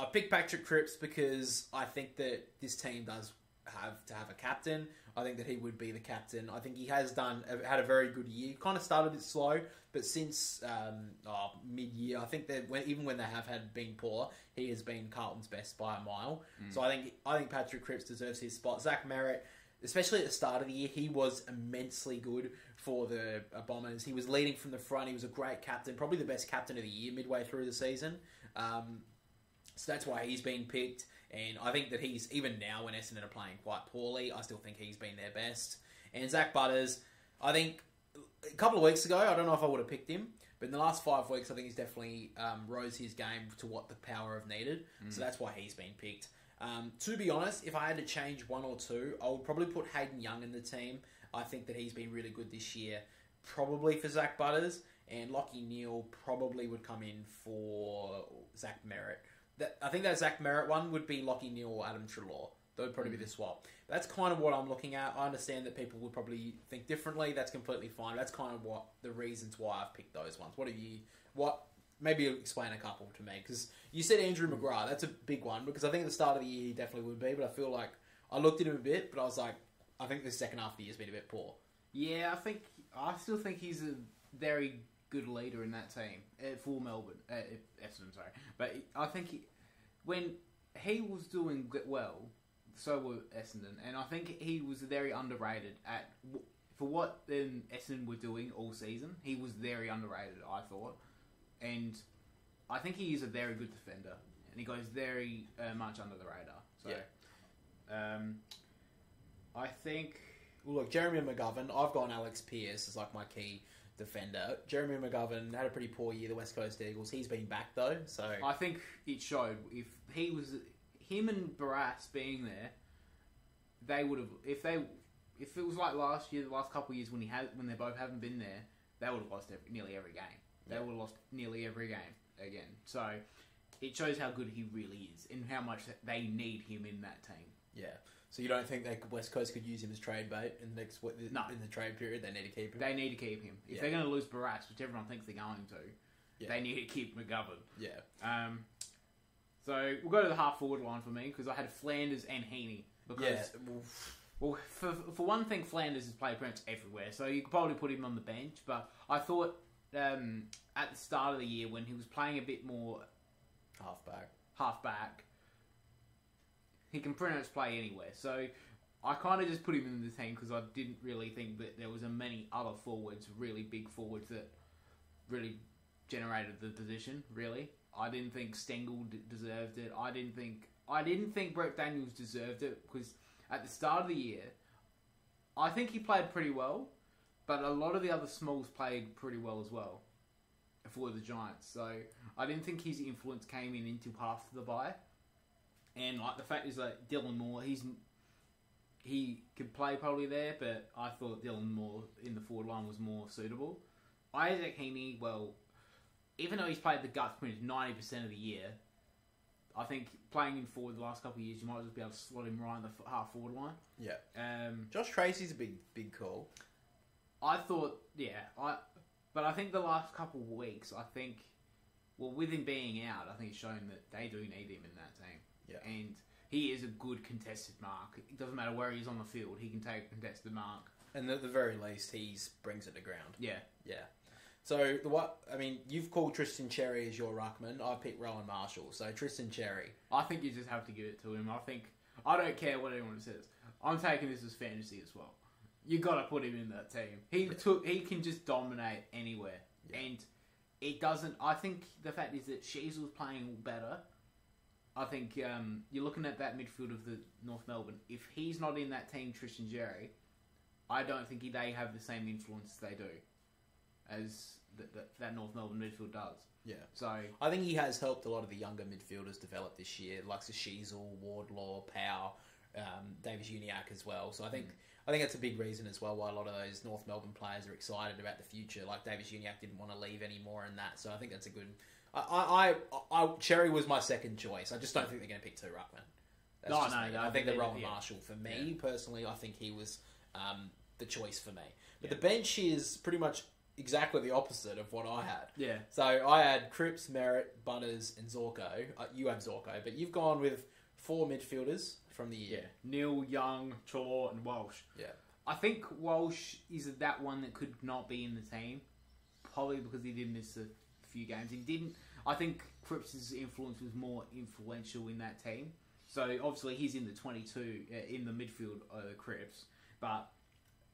I picked Patrick Cripps because I think that this team does have to have a captain. I think that he would be the captain. I think he has done had a very good year. Kind of started it slow, but since um, oh, mid-year, I think that when, even when they have had been poor, he has been Carlton's best by a mile. Mm. So I think I think Patrick Cripps deserves his spot. Zach Merrett, especially at the start of the year, he was immensely good for the uh, Bombers. He was leading from the front. He was a great captain, probably the best captain of the year midway through the season. Um, So that's why he's been picked. And I think that he's, even now when Essendon are playing quite poorly, I still think he's been their best. And Zach Butters, I think a couple of weeks ago, I don't know if I would have picked him, but in the last five weeks, I think he's definitely um, rose his game to what the Power have needed. Mm. So that's why he's been picked. Um, to be honest, if I had to change one or two, I would probably put Hayden Young in the team. I think that he's been really good this year, probably for Zach Butters. And Lachie Neale probably would come in for Zach Merrett. That, I think that Zach Merrett one would be Lachie Neale or Adam Treloar. That would probably be the swap. That's kind of what I'm looking at. I understand that people would probably think differently. That's completely fine. That's kind of what the reasons why I've picked those ones. What are you... What? Maybe you'll explain a couple to me. Because you said Andrew McGrath. That's a big one. Because I think at the start of the year he definitely would be. But I feel like... I looked at him a bit, but I was like... I think the second half of the year has been a bit poor. Yeah, I think... I still think he's a very... good leader in that team uh, for Melbourne. Uh, Essendon, sorry. But I think he, when he was doing well, so were Essendon. And I think he was very underrated at for what um, Essendon were doing all season. He was very underrated, I thought. And I think he is a very good defender. And he goes very uh, much under the radar. So, yeah. um, I think... Well, look, Jeremy McGovern, I've gone Alex Pearce as like my key... defender. Jeremy McGovern had a pretty poor year, the West Coast Eagles. He's been back though, so... I think it showed. If he was... Him and Barras being there, they would have... If they... If it was like last year, the last couple of years when he had, when they both haven't been there, they would have lost every, nearly every game. They yeah. would have lost nearly every game again. So, it shows how good he really is and how much they need him in that team. Yeah. So you don't think that West Coast could use him as trade bait in the next no. in the trade period? They need to keep him. They need to keep him. If yeah. they're going to lose Barras, which everyone thinks they're going to, yeah. they need to keep McGovern. Yeah. Um. So we'll go to the half forward line for me because I had Flanders and Heaney. Because yeah. well, for for one thing, Flanders has played pretty much everywhere, so you could probably put him on the bench. But I thought um, at the start of the year when he was playing a bit more half back, half back. He can pretty much play anywhere. So I kind of just put him in the team because I didn't really think that there was a many other forwards, really big forwards, that really generated the position, really. I didn't think Stengle deserved it. I didn't think I didn't think Brent Daniels deserved it because at the start of the year, I think he played pretty well, but a lot of the other smalls played pretty well as well for the Giants. So I didn't think his influence came in until after the bye. And like the fact is that Dylan Moore, he's he could play probably there, but I thought Dylan Moore in the forward line was more suitable. Isaac Heeney, well, even though he's played the guts pretty much ninety percent of the year, I think playing him forward the last couple of years, you might just be able to slot him right in the half forward line. Yeah. Um, Josh Tracy's a big big call. I thought, yeah, I, but I think the last couple of weeks, I think, well, with him being out, I think it's shown that they do need him in that team. Yeah. And he is a good contested mark. It doesn't matter where he is on the field. He can take a contested mark. And at the very least, he brings it to ground. Yeah. Yeah. So, the what I mean, you've called Tristan Xerri as your ruckman. I picked Rowan Marshall. So, Tristan Xerri. I think you just have to give it to him. I think... I don't care what anyone says. I'm taking this as fantasy as well. You got to put him in that team. He yeah. took. He can just dominate anywhere, yeah. and it doesn't. I think the fact is that Sheasel was playing better. I think um, you're looking at that midfield of the North Melbourne. If he's not in that team, Tristan Xerri, I don't think they have the same influence they do as the, the, that North Melbourne midfield does. Yeah. So I think he has helped a lot of the younger midfielders develop this year, like Sheasel, Wardlaw, Powell, um, Davis Uniacke as well. So I think mm. I think that's a big reason as well why a lot of those North Melbourne players are excited about the future. Like Davis Uniacke didn't want to leave anymore and that. So I think that's a good... I, I, I, Xerri was my second choice. I just don't think they're going to pick two ruckmen. That's no, no, me. no. I think the Rowan Marshall, for me, yeah. personally, I think he was um, the choice for me. But yeah. the bench is pretty much exactly the opposite of what I had. Yeah. So I had Cripps, Merrett, Butters, and Zorko. Uh, you have Zorko, but you've gone with four midfielders from the year. Yeah. Neale, Young, Treloar, and Walsh. Yeah. I think Walsh is that one that could not be in the team, probably because he did miss a few games. He didn't. I think Cripps' influence was more influential in that team. So obviously he's in the twenty-two uh, in the midfield, uh, Cripps. But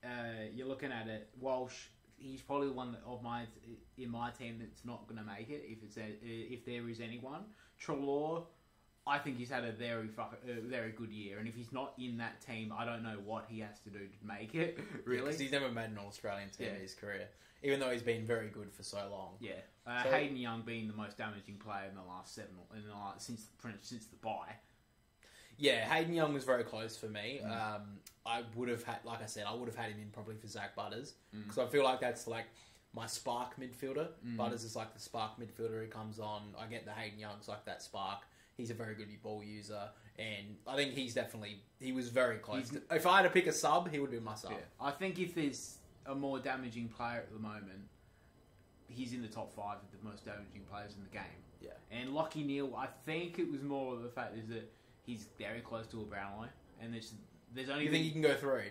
uh, you're looking at it, Walsh. He's probably the one that, of my in my team that's not going to make it if it's a, if there is anyone. Treloar, I think he's had a very fuck, uh, very good year, and if he's not in that team, I don't know what he has to do to make it. Really, because yeah, he's never made an All Australian team yeah. in his career, even though he's been very good for so long. Yeah, uh, so, Hayden Young being the most damaging player in the last seven in the last, since the, since the bye. Yeah, Hayden Young was very close for me. Mm. Um, I would have had, like I said, I would have had him in probably for Zach Butters because mm. I feel like that's like my spark midfielder. Mm. Butters is like the spark midfielder who comes on. I get the Hayden Young's like that spark. He's a very good ball user, and I think he's definitely he was very close. To, if I had to pick a sub, he would be my sub. Yeah. I think if there's a more damaging player at the moment, he's in the top five of the most damaging players in the game. Yeah, and Lachie Neale, I think it was more of the fact is that. He's very close to a Brownlow, and there's there's only. You think he can go through?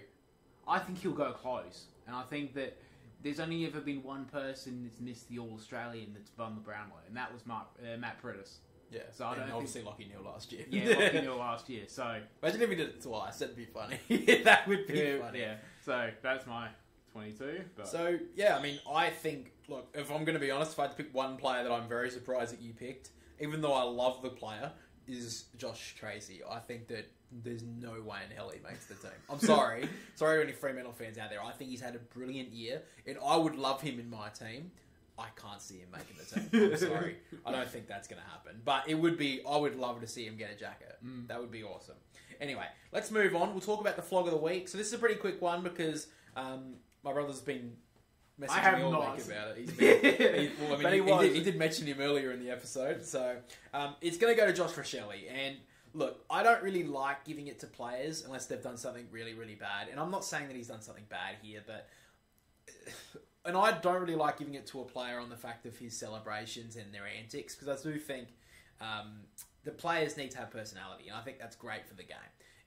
I think he'll go close, and I think that there's only ever been one person that's missed the All Australian that's won the Brownlow, and that was Mark, uh, Matt Paredes. Yeah, so I and don't obviously think... Lachie Neale last year. Yeah, Lachie Neale last year. So imagine if we did it twice. That'd be funny. that would be yeah, funny. Yeah. So that's my twenty-two. But... So yeah, I mean, I think look, if I'm going to be honest, if I had to pick one player that I'm very surprised that you picked, even though I love the player. Is Josh Treacy. I think that there's no way in hell he makes the team. I'm sorry. sorry to any Fremantle fans out there. I think he's had a brilliant year, and I would love him in my team. I can't see him making the team. I'm sorry. I don't think that's going to happen. But it would be... I would love to see him get a jacket. Mm. That would be awesome. Anyway, let's move on. We'll talk about the flog of the week. So this is a pretty quick one because um, my brother's been... I have me all not. Week about it. He's been, he, well, I mean, but he, he, was. He, did, he did mention him earlier in the episode. So um, it's going to go to Josh Rachele. And look, I don't really like giving it to players unless they've done something really, really bad. And I'm not saying that he's done something bad here, but... And I don't really like giving it to a player on the fact of his celebrations and their antics, because I do think um, the players need to have personality. And I think that's great for the game.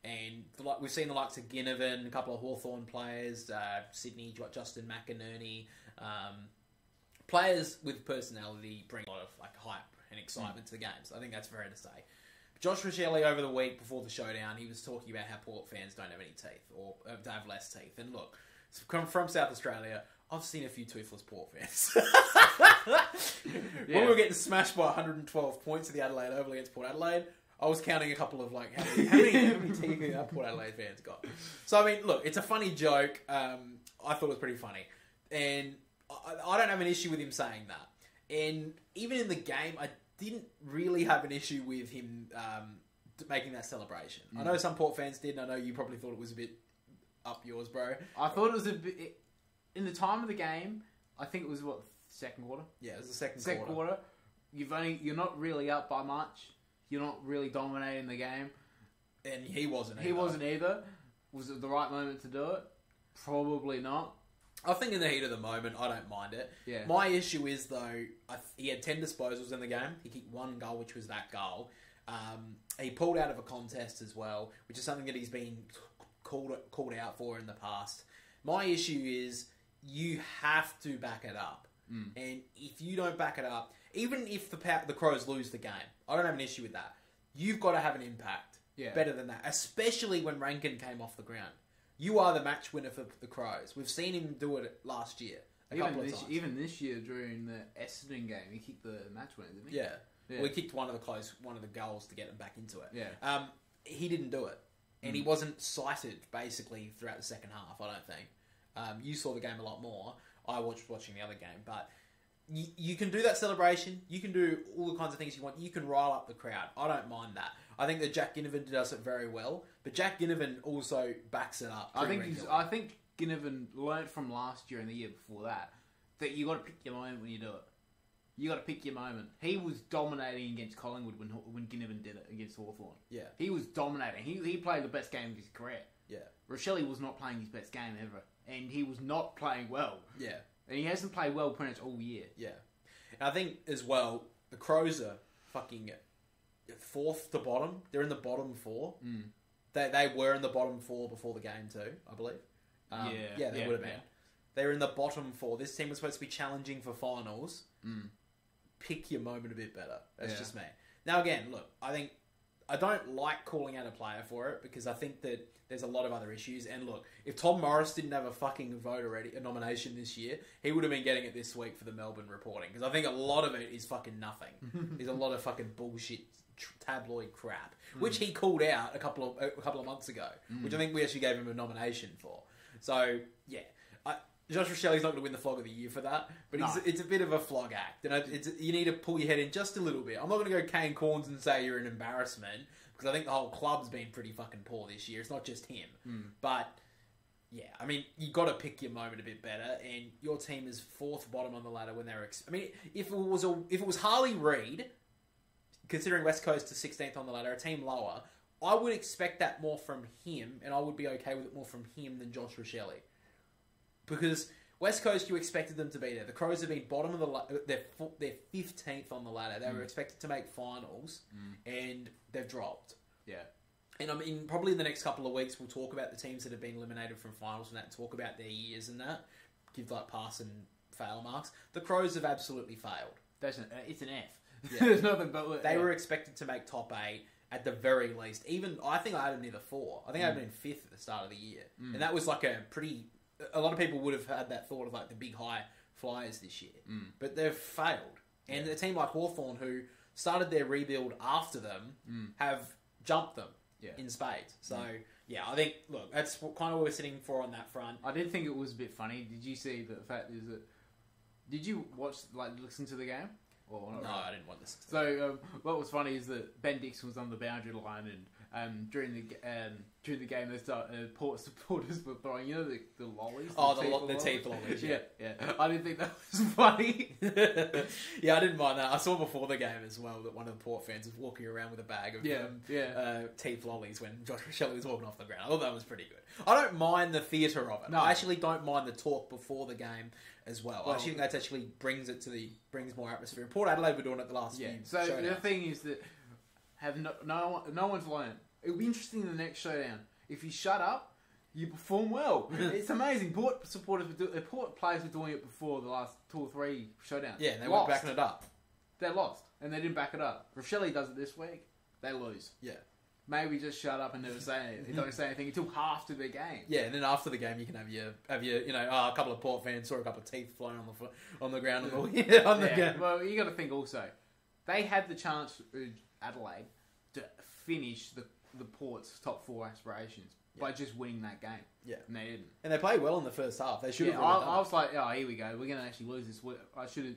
And the, we've seen the likes of Ginnivan, a couple of Hawthorn players, uh, Sydney, Justin McInerney. Um, players with personality bring a lot of like hype and excitement mm. to the games. I think that's fair to say. Josh Rachele over the week before the showdown, he was talking about how Port fans don't have any teeth or uh, they have less teeth. And look, from, from South Australia, I've seen a few toothless Port fans. yeah. When we were getting smashed by one hundred twelve points at the Adelaide Oval against Port Adelaide, I was counting a couple of, like, how many, how many, how many T V Port Adelaide fans got. So, I mean, look, it's a funny joke. Um, I thought it was pretty funny. And I, I don't have an issue with him saying that. And even in the game, I didn't really have an issue with him um, making that celebration. Mm. I know some Port fans did, and I know you probably thought it was a bit up yours, bro. I thought it was a bit... It, in the time of the game, I think it was, what, second quarter? Yeah, it was the second, second quarter. Second quarter. You've only, you're not really up by much. You're not really dominating the game. And he wasn't either. He wasn't either. Was it the right moment to do it? Probably not. I think in the heat of the moment, I don't mind it. Yeah. My issue is, though, I th he had ten disposals in the game. He kicked one goal, which was that goal. Um, he pulled out of a contest as well, which is something that he's been called, called out for in the past. My issue is you have to back it up. Mm. And if you don't back it up... Even if the, the Crows lose the game, I don't have an issue with that. You've got to have an impact. yeah. better than that, especially when Rankine came off the ground. You are the match winner for the Crows. We've seen him do it last year. A even, couple this, of times. even this year during the Essendon game, he kicked the match winner, didn't he? Yeah. yeah. Well, he kicked one of the close, one of the goals to get him back into it. Yeah. Um, he didn't do it. And mm. he wasn't sighted, basically, throughout the second half, I don't think. Um, you saw the game a lot more. I watched watching the other game. But you, you can do that celebration. You can do all the kinds of things you want. You can rile up the crowd. I don't mind that. I think that Jack Ginnivan does it very well. But Jack Ginnivan also backs it up. I think he's, I think Ginnivan learned from last year and the year before that, that you got to pick your moment when you do it. You got to pick your moment. He was dominating against Collingwood when when Ginnivan did it against Hawthorn. Yeah. He was dominating. He he played the best game of his career. Yeah. Rachele was not playing his best game ever. And he was not playing well. Yeah. And he hasn't played well pretty much all year. Yeah. And I think as well, the Crows are fucking fourth to bottom. They're in the bottom four. Mm. They they were in the bottom four before the game too, I believe. Um, yeah. Yeah, they yeah, would have been. Yeah. They were in the bottom four. This team was supposed to be challenging for finals. Mm. Pick your moment a bit better. That's yeah. just me. Now again, look, I think I don't like calling out a player for it because I think that there's a lot of other issues. And look, if Tom Morris didn't have a fucking vote already, a nomination this year, he would have been getting it this week for the Melbourne reporting because I think a lot of it is fucking nothing. There's a lot of fucking bullshit tabloid crap, mm. which he called out a couple of a couple of months ago, mm. which I think we actually gave him a nomination for. So yeah. Josh Rachele's not going to win the flog of the year for that, but no. it's, it's a bit of a flog act. And it's, you need to pull your head in just a little bit. I'm not going to go Kane Corns and say you're an embarrassment, because I think the whole club's been pretty fucking poor this year. It's not just him. Mm. But, yeah, I mean, you got to pick your moment a bit better, and your team is fourth bottom on the ladder when they're... Ex I mean, if it was a, if it was Harley Reid, considering West Coast to sixteenth on the ladder, a team lower, I would expect that more from him, and I would be okay with it more from him than Josh Rachele. Because West Coast, you expected them to be there. The Crows have been bottom of the... They're, they're fifteenth on the ladder. They mm. were expected to make finals, mm. and they've dropped. Yeah. And I mean, probably in the next couple of weeks, we'll talk about the teams that have been eliminated from finals and that, and talk about their years and that, give like pass and fail marks. The Crows have absolutely failed. That's an, it's an F. Yeah. There's nothing but... They yeah. were expected to make top eight at the very least. Even... I think I had them near the four. I think mm. I had them in fifth at the start of the year. Mm. And that was like a pretty... A lot of people would have had that thought of like the big high flyers this year. Mm. But they've failed. And yeah. a team like Hawthorn, who started their rebuild after them, mm. have jumped them yeah. in spades. So, mm. yeah, I think, look, that's what, kind of what we're sitting for on that front. I did think it was a bit funny. Did you see the fact is that... Did you watch, like, listen to the game? Or not no, really? I didn't want this. So, um, what was funny is that Ben Dixon was on the boundary line and... Um, during the um, during the game, they start, uh, Port supporters were throwing, you know, the, the lollies. Oh, the, the, lo the teeth lollies. Yeah, yeah. I didn't think that was funny. Yeah, I didn't mind that. I saw before the game as well that one of the Port fans was walking around with a bag of yeah, um, yeah. Uh, teeth lollies when Josh Rachele was walking off the ground. I thought that was pretty good. I don't mind the theatre of it. No, I actually don't mind the talk before the game as well. well I actually think that actually brings it to the brings more atmosphere. In Port Adelaide, we're doing it the last yeah. few. So showdowns. The thing is that. Have no, no, no one's learned. It'll be interesting in the next showdown. If you shut up, you perform well. It's amazing. Port supporters, were do, Port players were doing it before the last two or three showdowns. Yeah, and they lost. weren't backing it up. They lost, and they didn't back it up. Rachele does it this week, they lose. Yeah. Maybe just shut up and never say anything. Don't say anything until half to the game. Yeah, and then after the game, you can have your have your you know oh, a couple of Port fans saw a couple of teeth flying on the on the ground. on the yeah. game. Well, you got to think also. They had the chance. Uh, Adelaide to finish the the Port's top four aspirations yeah. by just winning that game. Yeah, and they didn't. And they played well in the first half. They should. Yeah, have I, I was like, oh, here we go. We're going to actually lose this. I should have.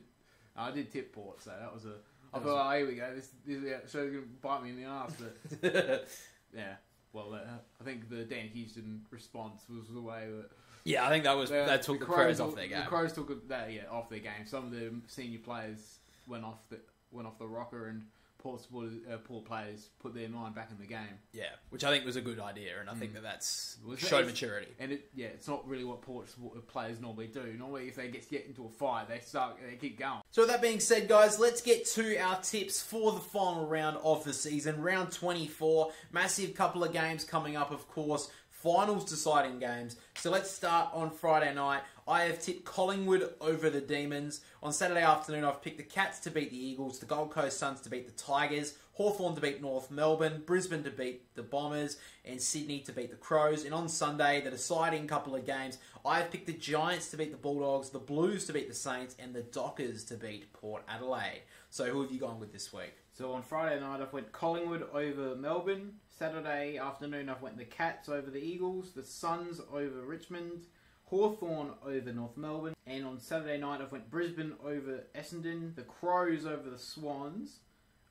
I did tip Port, so that was a. I thought, oh, here we go. This this show's going to bite me in the arse. But yeah. Well, uh, I think the Dan Houston response was the way that. Yeah, I think that was uh, that took the, the Crows off their game. The Crows took that yeah off their game. Some of the senior players went off the went off the rocker and. Port, uh, Port players put their mind back in the game. Yeah, which I think was a good idea, and I mm. think that that's showed maturity. And it, yeah, it's not really what Port players normally do. Normally, if they get get into a fight, they start, they keep going. So with that being said, guys, let's get to our tips for the final round of the season, round twenty-four. Massive couple of games coming up, of course. finals deciding games. So let's start on Friday night. I have tipped Collingwood over the Demons. On Saturday afternoon, I've picked the Cats to beat the Eagles, the Gold Coast Suns to beat the Tigers, Hawthorn to beat North Melbourne, Brisbane to beat the Bombers, and Sydney to beat the Crows. And on Sunday, the deciding couple of games, I have picked the Giants to beat the Bulldogs, the Blues to beat the Saints, and the Dockers to beat Port Adelaide. So who have you gone with this week? So on Friday night, I've went Collingwood over Melbourne. Saturday afternoon, I've went the Cats over the Eagles, the Suns over Richmond, Hawthorn over North Melbourne. And on Saturday night, I've went Brisbane over Essendon, the Crows over the Swans.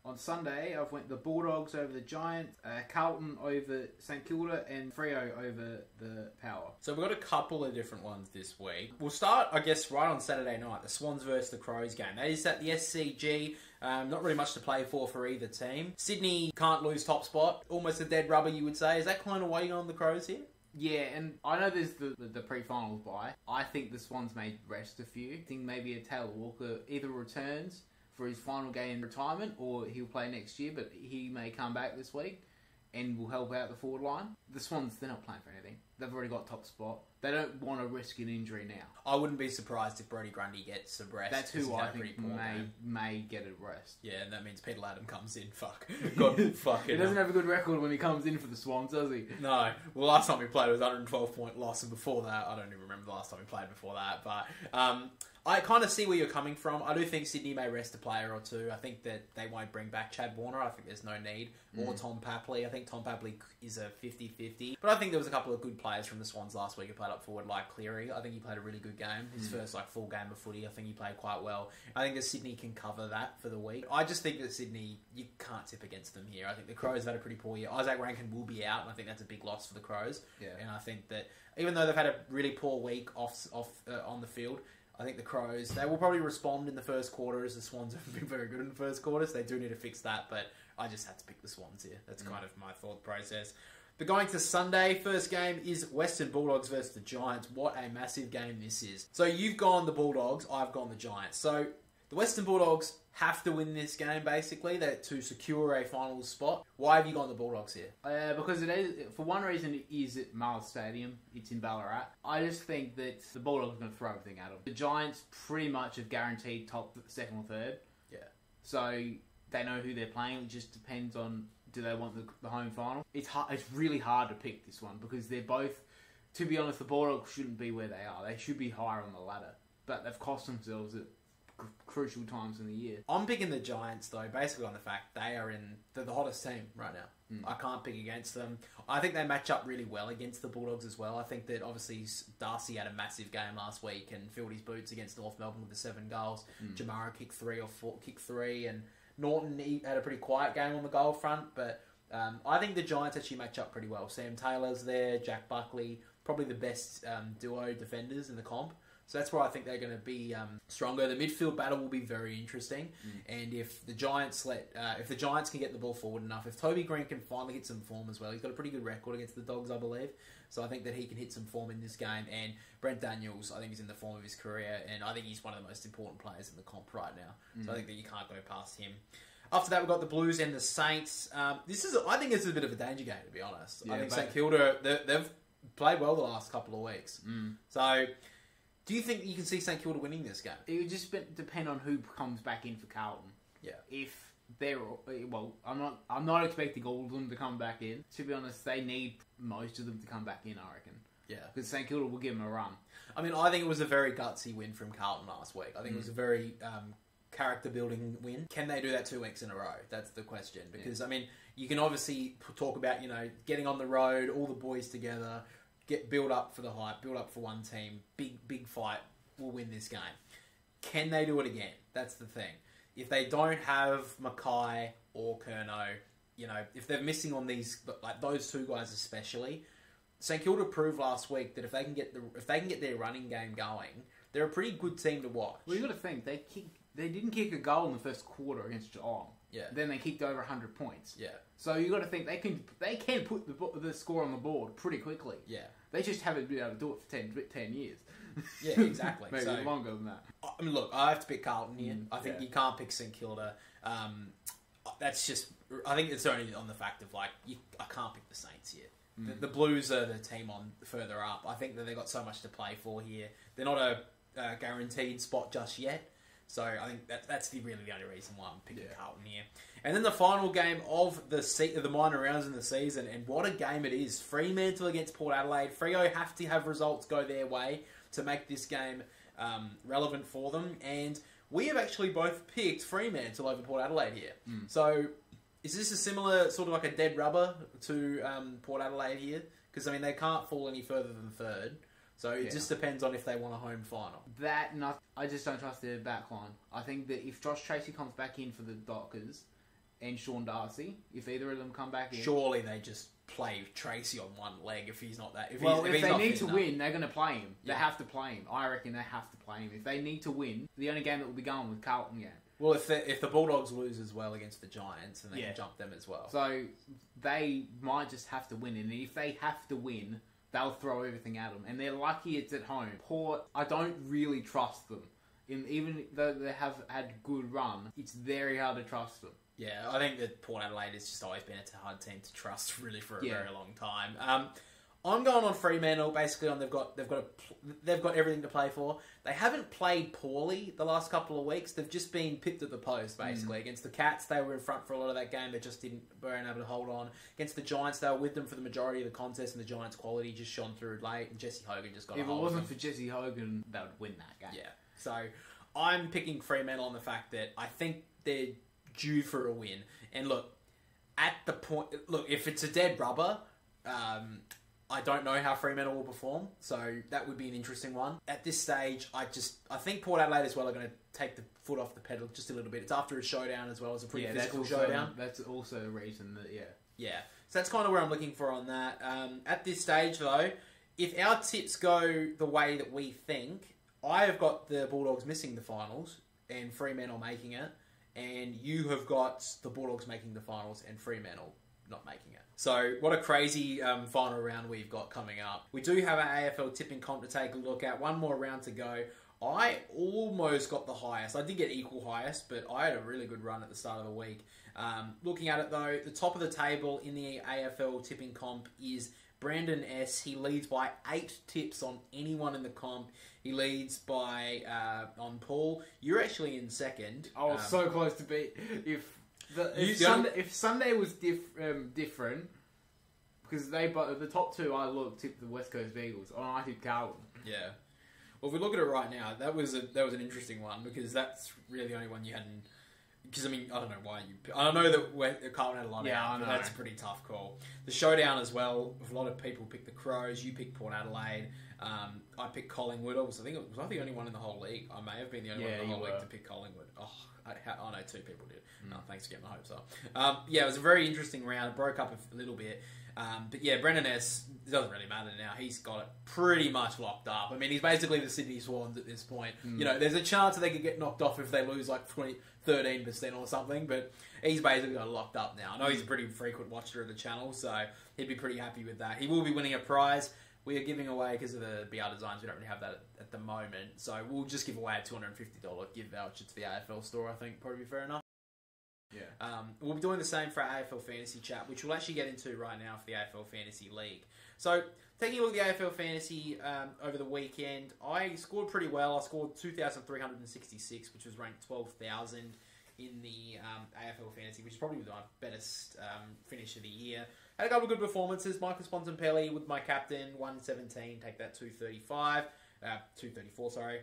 On Sunday, I've went the Bulldogs over the Giants, uh, Carlton over St Kilda, and Freo over the Power. So we've got a couple of different ones this week. We'll start, I guess, right on Saturday night, the Swans versus the Crows game. That is at the S C G. Um, not really much to play for for either team. Sydney can't lose top spot. Almost a dead rubber, you would say. Is that kind of weighing on the Crows here? Yeah, and I know there's the, the, the pre-finals bye. I think the Swans may rest a few. I think maybe a Taylor Walker either returns for his final game in retirement, or he'll play next year, but he may come back this week and will help out the forward line. The Swans, they're not playing for anything. They've already got top spot. They don't want to risk an injury now. I wouldn't be surprised if Brodie Grundy gets a rest. That's who I think may, may get a rest. Yeah, and that means Peter Latham comes in. Fuck. God, fucking. He doesn't have a good record when he comes in for the Swans, does he? No. Well, last time we played was one hundred twelve point loss, and before that, I don't even remember the last time we played before that, but... Um, I kind of see where you're coming from. I do think Sydney may rest a player or two. I think that they won't bring back Chad Warner. I think there's no need. Or mm. Tom Papley. I think Tom Papley is a fifty fifty. But I think there was a couple of good players from the Swans last week who played up forward, like Cleary. I think he played a really good game. His mm. first like full game of footy. I think he played quite well. I think that Sydney can cover that for the week. I just think that Sydney, you can't tip against them here. I think the Crows had a pretty poor year. Isaac Rankine will be out, and I think that's a big loss for the Crows. Yeah. And I think that even though they've had a really poor week off, off uh, on the field, I think the Crows, they will probably respond in the first quarter, as the Swans have been very good in the first quarter, so they do need to fix that, but I just had to pick the Swans here. That's mm. kind of my thought process. But going to Sunday, first game is Western Bulldogs versus the Giants. What a massive game this is. So you've gone the Bulldogs, I've gone the Giants. So the Western Bulldogs have to win this game, basically, that to secure a final spot. Why have you gone the Bulldogs here? Uh, because it is, for one reason, it is at Marls Stadium. It's in Ballarat. I just think that the Bulldogs are going to throw everything at them. The Giants pretty much have guaranteed top, second or third. Yeah. So they know who they're playing. It just depends on, do they want the, the home final? It's hard, it's really hard to pick this one because they're both, to be honest, the Bulldogs shouldn't be where they are. They should be higher on the ladder. But they've cost themselves at crucial times in the year. I'm picking the Giants, though, basically on the fact they are in they're the hottest team right now. Mm. I can't pick against them. I think they match up really well against the Bulldogs as well. I think that obviously Darcy had a massive game last week and filled his boots against North Melbourne with the seven goals. Mm. Jamara kicked three or four, kicked three, and Norton he had a pretty quiet game on the goal front. But um, I think the Giants actually match up pretty well. Sam Taylor's there, Jack Buckley, probably the best um, duo defenders in the comp. So that's where I think they're going to be um, stronger. The midfield battle will be very interesting, mm. and if the Giants let, uh, if the Giants can get the ball forward enough, if Toby Green can finally hit some form as well, he's got a pretty good record against the Dogs, I believe. So I think that he can hit some form in this game, and Brent Daniels, I think, is in the form of his career, and I think he's one of the most important players in the comp right now. Mm. So I think that you can't go past him. After that, we've got the Blues and the Saints. Um, this is, I think, this is a bit of a danger game, to be honest. Yeah, I think St Kilda they, they've played well the last couple of weeks, mm. so. Do you think you can see St Kilda winning this game? It would just depend on who comes back in for Carlton. Yeah. If they're... Well, I'm not I'm not expecting all of them to come back in. To be honest, they need most of them to come back in, I reckon. Yeah. Because St Kilda will give them a run. I mean, I think it was a very gutsy win from Carlton last week. I think mm. it was a very um, character-building win. Can they do that two weeks in a row? That's the question. Because, yeah. I mean, you can obviously talk about, you know, getting on the road, all the boys together... Get build up for the hype, build up for one team, big, big fight, we'll win this game. Can they do it again? That's the thing. If they don't have Mackay or Curnow, you know, if they're missing on these, like those two guys especially, St Kilda proved last week that if they can get the if they can get their running game going, they're a pretty good team to watch. Well, you got to think they kick, they didn't kick a goal in the first quarter against Geelong. Yeah. Then they kicked over one hundred points. Yeah. So you got to think they can they can put the the score on the board pretty quickly. Yeah. They just haven't been able to do it for ten, ten years. Yeah, exactly. Maybe so, longer than that. I mean, look, I have to pick Carlton here. Mm, I think yeah. you can't pick St Kilda. Um, that's just I think it's only on the fact of like you, I can't pick the Saints here. Mm. The, the Blues are the team on further up. I think that they've got so much to play for here. They're not a uh, guaranteed spot just yet. So I think that, that's the, really the only reason why I'm picking yeah. Carlton here. And then the final game of the se the minor rounds in the season, and what a game it is. Fremantle against Port Adelaide. Freo have to have results go their way to make this game um, relevant for them. And we have actually both picked Fremantle over Port Adelaide here. Mm. So is this a similar, sort of like a dead rubber to um, Port Adelaide here? Because, I mean, they can't fall any further than third. So it yeah. just depends on if they want a home final. That and I, I just don't trust their back line. I think that if Josh Treacy comes back in for the Dockers and Sean Darcy, if either of them come back in... Surely they just play Treacy on one leg if he's not that... If well, if, if they need to enough. win, they're going to play him. They yeah. have to play him. I reckon they have to play him. If they need to win, the only game that will be going with Carlton game. Well, if, if the Bulldogs lose as well against the Giants, and they yeah. can jump them as well. So they might just have to win. And if they have to win... they'll throw everything at them, and they're lucky it's at home. Port, I don't really trust them. In, even though they have had good run, it's very hard to trust them. Yeah, I think that Port Adelaide has just always been a hard team to trust, really, for a yeah. very long time. Um, I'm going on Fremantle. Basically, on they've got they've got a, they've got everything to play for. They haven't played poorly the last couple of weeks. They've just been pipped at the post, basically. Mm. Against the Cats, they were in front for a lot of that game. They just didn't weren't able to hold on. Against the Giants, they were with them for the majority of the contest, and the Giants' quality just shone through late. And Jesse Hogan just got. If a hold it wasn't of them. for Jesse Hogan, they would win that game. Yeah. So I'm picking Fremantle on the fact that I think they're due for a win. And look, at the point, look, if it's a dead rubber. Um, I don't know how Fremantle will perform, so that would be an interesting one. At this stage, I just I think Port Adelaide as well are going to take the foot off the pedal just a little bit. It's after a showdown as well as a pretty yeah, physical that's also, showdown. That's also a reason that yeah, yeah. So that's kind of where I'm looking for on that. Um, at this stage, though, if our tips go the way that we think, I have got the Bulldogs missing the finals and Fremantle making it, and you have got the Bulldogs making the finals and Fremantle not making it. So what a crazy um, final round we've got coming up. We do have our A F L tipping comp to take a look at. One more round to go. I almost got the highest. I did get equal highest, but I had a really good run at the start of the week. Um, looking at it though, the top of the table in the A F L tipping comp is Brandon S. He leads by eight tips on anyone in the comp. He leads by uh, on Paul. You're actually in second. I was um, so close to beat if... The, if, Sunday, if Sunday was diff, um, different, because they but the top two I looked tipped the West Coast Eagles, and I did Carlton. Yeah. Well, if we look at it right now, that was a, that was an interesting one because that's really the only one you hadn't. Because I mean, I don't know why you. I know that Carlton had a lot. Yeah, out, I know. But that's a pretty tough call. The showdown as well. A lot of people picked the Crows. You picked Port Adelaide. Um, I picked Collingwood. I was I think it was I the only one in the whole league. I may have been the only yeah, one in the whole were. league to pick Collingwood. Oh. I know two people did. No, thanks for getting my hopes up. Um, yeah, it was a very interesting round. It broke up a little bit. Um, but yeah, Brendan S, it doesn't really matter now. He's got it pretty much locked up. I mean, he's basically the Sydney Swans at this point. Mm. You know, there's a chance that they could get knocked off if they lose like twenty, thirteen percent or something, but he's basically got it locked up now. I know he's a pretty frequent watcher of the channel, so he'd be pretty happy with that. He will be winning a prize. We are giving away, because of the B R Designs, we don't really have that at, at the moment. So we'll just give away a two hundred and fifty dollar gift voucher to the A F L store, I think, probably fair enough. Yeah. Um, we'll be doing the same for our A F L Fantasy chat, which we'll actually get into right now for the A F L Fantasy League. So taking a look at the A F L Fantasy um, over the weekend, I scored pretty well. I scored two thousand three hundred and sixty-six, which was ranked twelve thousand in the um, A F L Fantasy, which is probably my best um, finish of the year. Had a couple of good performances. Marcus Bontempelli with my captain, one seventeen, take that two thirty-five, uh, two thirty-four, sorry.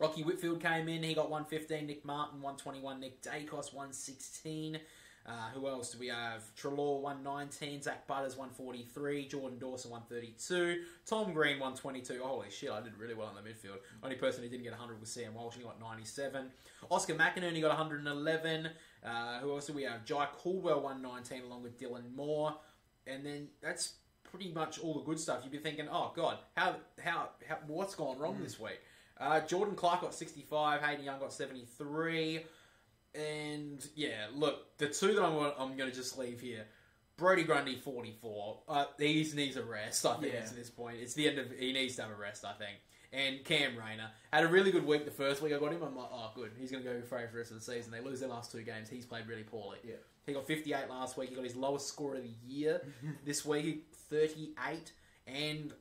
Lachie Whitfield came in, he got one fifteen, Nick Martin, one twenty-one, Nick Daicos, one sixteen. Uh, who else do we have? Treloar, one nineteen, Zach Butters, one forty-three, Jordan Dawson, one thirty-two, Tom Green, one twenty-two. Oh, holy shit, I did really well in the midfield. Only person who didn't get one hundred was Sam Walsh, he got ninety-seven. Oscar McInerney got one eleven. Uh, who else do we have? Jai Caldwell, one nineteen, along with Dylan Moore. And then that's pretty much all the good stuff. You'd be thinking, oh, God, how how, how what's gone wrong mm. this week? Uh, Jordan Clark got sixty-five. Hayden Young got seventy-three. And, yeah, look, the two that I'm, I'm going to just leave here. Brody Grundy, forty-four. Uh, he needs a rest, I think, yeah. at this point. It's the end of... He needs to have a rest, I think. And Cam Rayner had a really good week the first week I got him. I'm like, oh, good. He's going to go free for the rest of the season. They lose their last two games. He's played really poorly. Yeah. He got fifty-eight last week. He got his lowest score of the year. This week, thirty-eight. And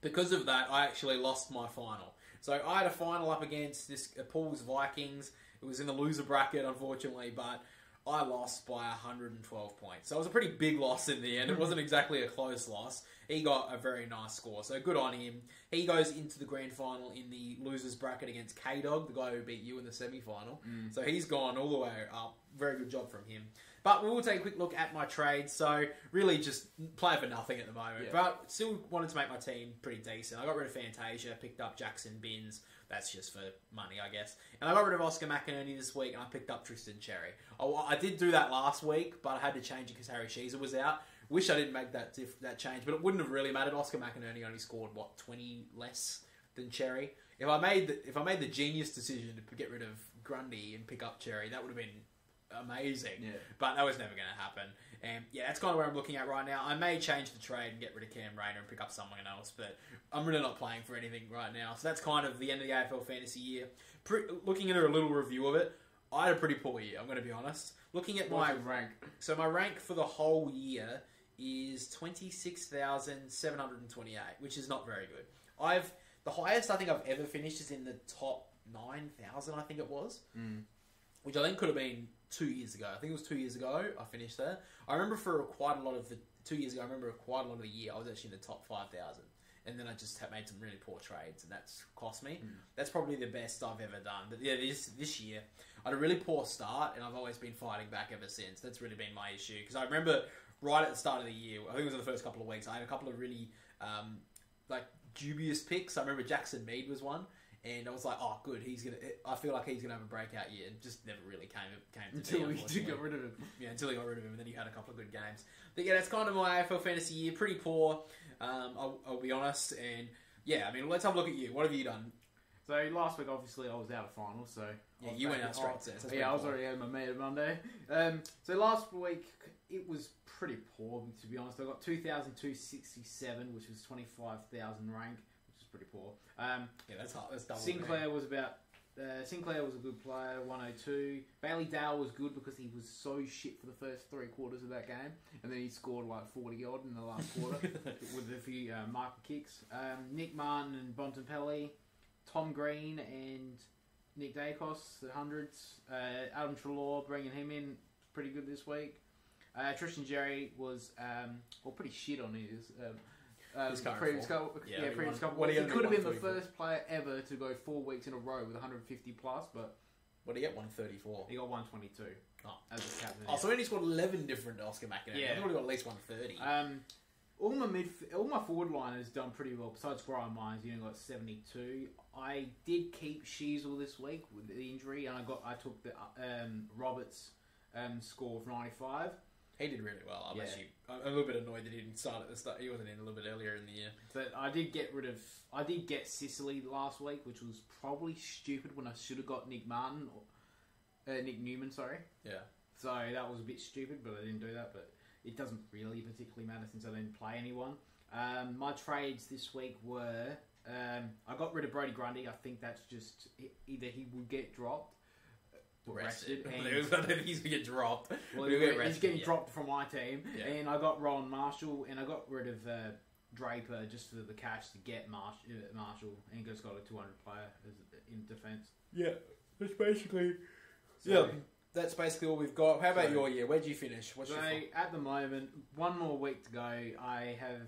because of that, I actually lost my final. So I had a final up against this uh, Paul's Vikings. It was in the loser bracket, unfortunately, but I lost by one hundred twelve points. So it was a pretty big loss in the end. It wasn't exactly a close loss. He got a very nice score, so good on him. He goes into the grand final in the losers bracket against K-Dog, the guy who beat you in the semi-final. Mm. So he's gone all the way up. Very good job from him. But we will take a quick look at my trades. So really just playing for nothing at the moment. Yeah. But still wanted to make my team pretty decent. I got rid of Fantasia, picked up Jackson Binns. That's just for money, I guess. And I got rid of Oscar McInerney this week, and I picked up Tristan Xerri. Oh, I did do that last week, but I had to change it because Harry Shearer was out. Wish I didn't make that diff that change, but it wouldn't have really mattered. Oscar McInerney only scored, what, twenty less than Xerri? If I made the, if I made the genius decision to get rid of Grundy and pick up Xerri, that would have been amazing. Yeah. But that was never going to happen. And yeah, that's kind of where I'm looking at right now. I may change the trade and get rid of Cam Rayner and pick up someone else, but I'm really not playing for anything right now. So that's kind of the end of the A F L fantasy year. Pre looking into a little review of it, I had a pretty poor year, I'm going to be honest. Looking at my rank. So my rank for the whole year is twenty-six thousand seven hundred twenty-eight, which is not very good. I've the highest I think I've ever finished is in the top nine thousand, I think it was. Mm. Which I think could have been two years ago. I think it was two years ago I finished there. I remember for quite a lot of the... Two years ago, I remember quite a lot of the year I was actually in the top five thousand. And then I just have made some really poor trades, and that's cost me. Mm. That's probably the best I've ever done. But yeah, this this year, I had a really poor start, and I've always been fighting back ever since. That's really been my issue. Because I remember right at the start of the year, I think it was in the first couple of weeks, I had a couple of really um, like dubious picks. I remember Jackson Mead was one. And I was like, oh, good. He's gonna. I feel like he's gonna have a breakout year. It just never really came came to until me, you got rid of him. Yeah, until he got rid of him, and then he had a couple of good games. But yeah, that's kind of my A F L fantasy year. Pretty poor. Um, I'll, I'll be honest. And yeah, I mean, let's have a look at you. What have you done? So last week, obviously, I was out of final. So yeah, you went out straight. So yeah, I was already out of my meet on Monday. Um, so last week it was pretty poor, to be honest. I got two thousand two sixty seven, which was twenty five thousand rank. Pretty poor. Um, yeah, that's hard. That's double. Sinclair was about. Uh, Sinclair was a good player, one oh two. Bailey Dale was good because he was so shit for the first three quarters of that game, and then he scored like forty odd in the last quarter with a few uh, marker kicks. Um, Nick Martin and Bontempelli, Tom Green and Nick Daicos, the hundreds. Uh, Adam Treloar, bringing him in, pretty good this week. Uh, Tristan Xerri was um, well pretty shit on his. Um, Um, previous couple, yeah, yeah, previous couple. What he, he could have been the first player ever to go four weeks in a row with one hundred fifty plus, but what did he get? one thirty-four. He got one twenty-two. Oh, as a captain. Oh, so he only scored eleven different to Oscar McInerney. Yeah, he probably got at least one thirty. Um, all my mid, all my forward line has done pretty well. Besides Graham Mines, you only got seventy-two. I did keep Sheasel this week with the injury, and I got I took the um, Roberts um, score of ninety-five. He did really well. I'm yeah. actually I'm a little bit annoyed that he didn't start at the start. He wasn't in a little bit earlier in the year. But I did get rid of. I did get Sicily last week, which was probably stupid when I should have got Nick Martin or uh, Nick Newman. Sorry. Yeah. So that was a bit stupid, but I didn't do that. But it doesn't really particularly matter since I didn't play anyone. Um, my trades this week were um, I got rid of Brody Grundy. I think that's just either he would get dropped. Rested. And he's gonna get dropped. Well, he's, get rested, he's getting yeah. dropped from my team, yeah. And I got Rowan Marshall, and I got rid of uh, Draper just for the cash to get Marsh uh, Marshall, and just got a two hundred player as, in defence. Yeah, that's basically. So, yeah, that's basically all we've got. How about so, your year? Where'd you finish? What's so your at the moment? One more week to go. I have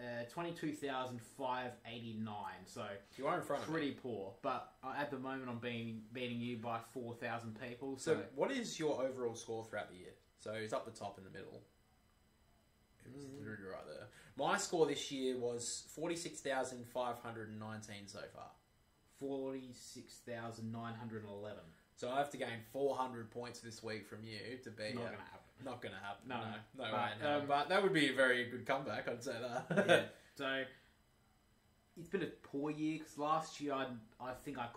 uh, twenty two thousand five eighty nine. So you are in front of me. Pretty poor, but at the moment I'm being beating you by four thousand people. So. So what is your overall score throughout the year? So it's up the top in the middle. It was literally right there. My score this year was forty six thousand five hundred and nineteen so far. Forty six thousand nine hundred and eleven. So I have to gain four hundred points this week from you to be. Not gonna happen. Not going to happen. No, no, no but, way. No. Um, but that would be a very good comeback, I'd say that. Yeah. So it's been a poor year because last year I I think I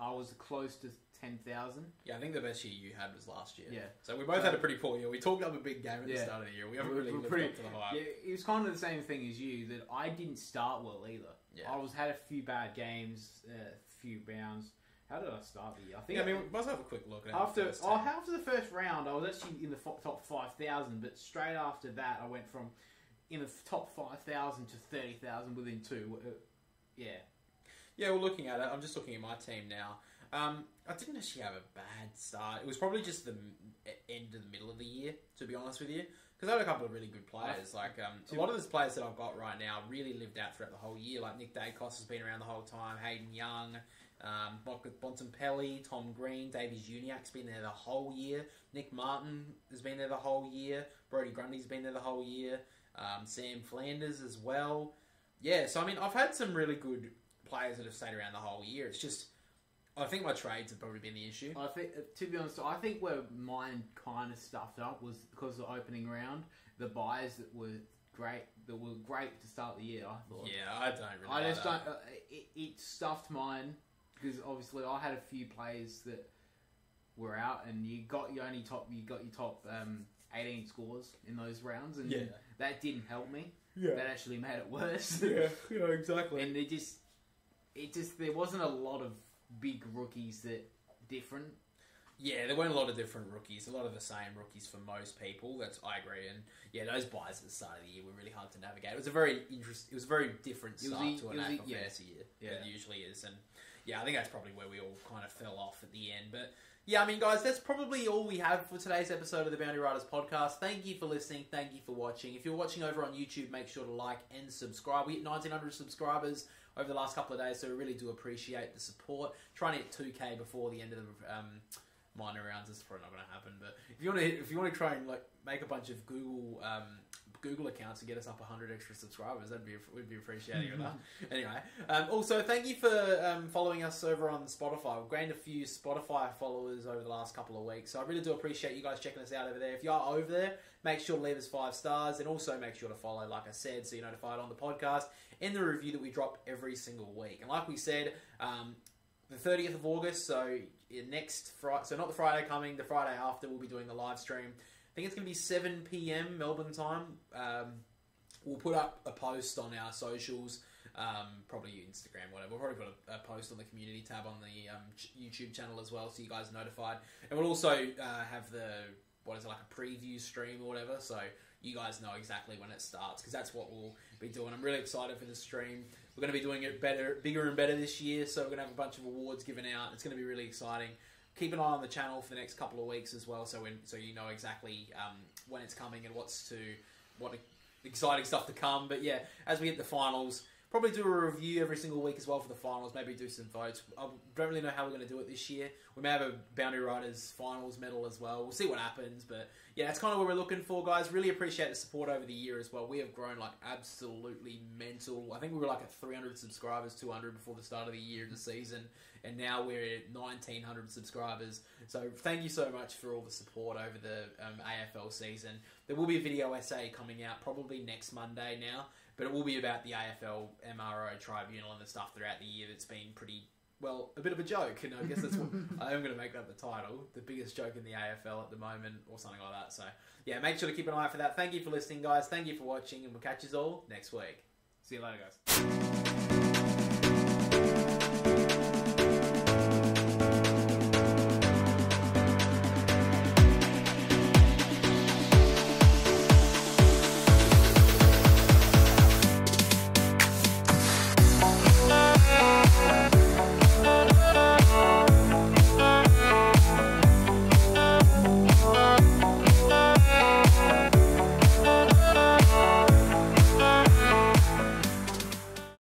I was close to ten thousand. Yeah, I think the best year you had was last year. Yeah. So we both so, had a pretty poor year. We talked up a big game at yeah. the start of the year. We haven't really lived pretty, up to the hype. Yeah, it was kind of the same thing as you that I didn't start well either. Yeah. I was had a few bad games, a uh, few bounds, How did I start the year? I think yeah, I mean, we must have a quick look at after, the oh, after the first round, I was actually in the top five thousand, but straight after that, I went from in the top five thousand to thirty thousand within two. Uh, yeah. Yeah, we're looking at it. I'm just looking at my team now. Um, I didn't actually have a bad start. It was probably just the end of the middle of the year, to be honest with you. Because I had a couple of really good players. Like um, A lot of those players that I've got right now really lived out throughout the whole year. Like Nick Daicos has been around the whole time. Hayden Young, um, Bontempelli, Tom Green, Davies Uniac's been there the whole year. Nick Martin has been there the whole year. Brodie Grundy's been there the whole year. Um, Sam Flanders as well. Yeah, so I mean, I've had some really good players that have stayed around the whole year. It's just... I think my trades have probably been the issue. I think, to be honest, I think where mine kind of stuffed up was because of the opening round, the buys that were great, that were great to start the year. I thought. Yeah, I don't really. I like just that. don't. Uh, it, it stuffed mine because obviously I had a few players that were out, and you got your only top. You got your top um, eighteen scores in those rounds, and yeah. that didn't help me. Yeah, that actually made it worse. Yeah, yeah, exactly. And it just, it just there wasn't a lot of. Big rookies that different. Yeah, there weren't a lot of different rookies. A lot of the same rookies for most people. That's I agree. And yeah, those buys at the start of the year were really hard to navigate. It was a very interest. It was a very different start a, to an A F L yeah. fantasy year yeah. than it usually is. And yeah, I think that's probably where we all kind of fell off at the end. But yeah, I mean, guys, that's probably all we have for today's episode of the Boundary Riders podcast. Thank you for listening. Thank you for watching. If you're watching over on YouTube, make sure to like and subscribe. We hit nineteen hundred subscribers over the last couple of days, so we really do appreciate the support. Trying to hit two K before the end of the um, minor rounds is probably not going to happen. But if you want to, hit, if you want to try and like make a bunch of Google um, Google accounts to get us up one hundred extra subscribers, that'd be we'd be appreciating that. Anyway, um, also thank you for um, following us over on Spotify. We've gained a few Spotify followers over the last couple of weeks, so I really do appreciate you guys checking us out over there. If you are over there, make sure to leave us five stars, and also make sure to follow, like I said, so you're notified on the podcast. In the review that we drop every single week. And like we said, um, the thirtieth of August, so next Friday, so not the Friday coming, the Friday after, we'll be doing the live stream. I think it's going to be seven P M Melbourne time. Um, we'll put up a post on our socials, um, probably Instagram, whatever. We'll probably put a, a post on the community tab on the um, YouTube channel as well, so you guys are notified. And we'll also uh, have the, what is it, like a preview stream or whatever, so you guys know exactly when it starts, because that's what we'll be doing. I'm really excited for this stream. We're going to be doing it better, bigger and better this year, so we're going to have a bunch of awards given out. It's going to be really exciting. Keep an eye on the channel for the next couple of weeks as well, so when, so you know exactly um, when it's coming and what's to what exciting stuff to come. But yeah, as we hit the finals, probably do a review every single week as well for the finals, maybe do some votes. I don't really know how we're going to do it this year. We may have a Boundary Riders finals medal as well. We'll see what happens. But yeah, that's kind of what we're looking for, guys. Really appreciate the support over the year as well. We have grown like absolutely mental. I think we were like at three hundred subscribers, two hundred before the start of the year and the season. And now we're at nineteen hundred subscribers. So thank you so much for all the support over the um, A F L season. There will be a video essay coming out probably next Monday now. But it will be about the A F L M R O tribunal and the stuff throughout the year that's been pretty, well, a bit of a joke. And I guess that's what I'm going to make that the title. The biggest joke in the A F L at the moment or something like that. So, yeah, make sure to keep an eye out for that. Thank you for listening, guys. Thank you for watching. And we'll catch you all next week. See you later, guys.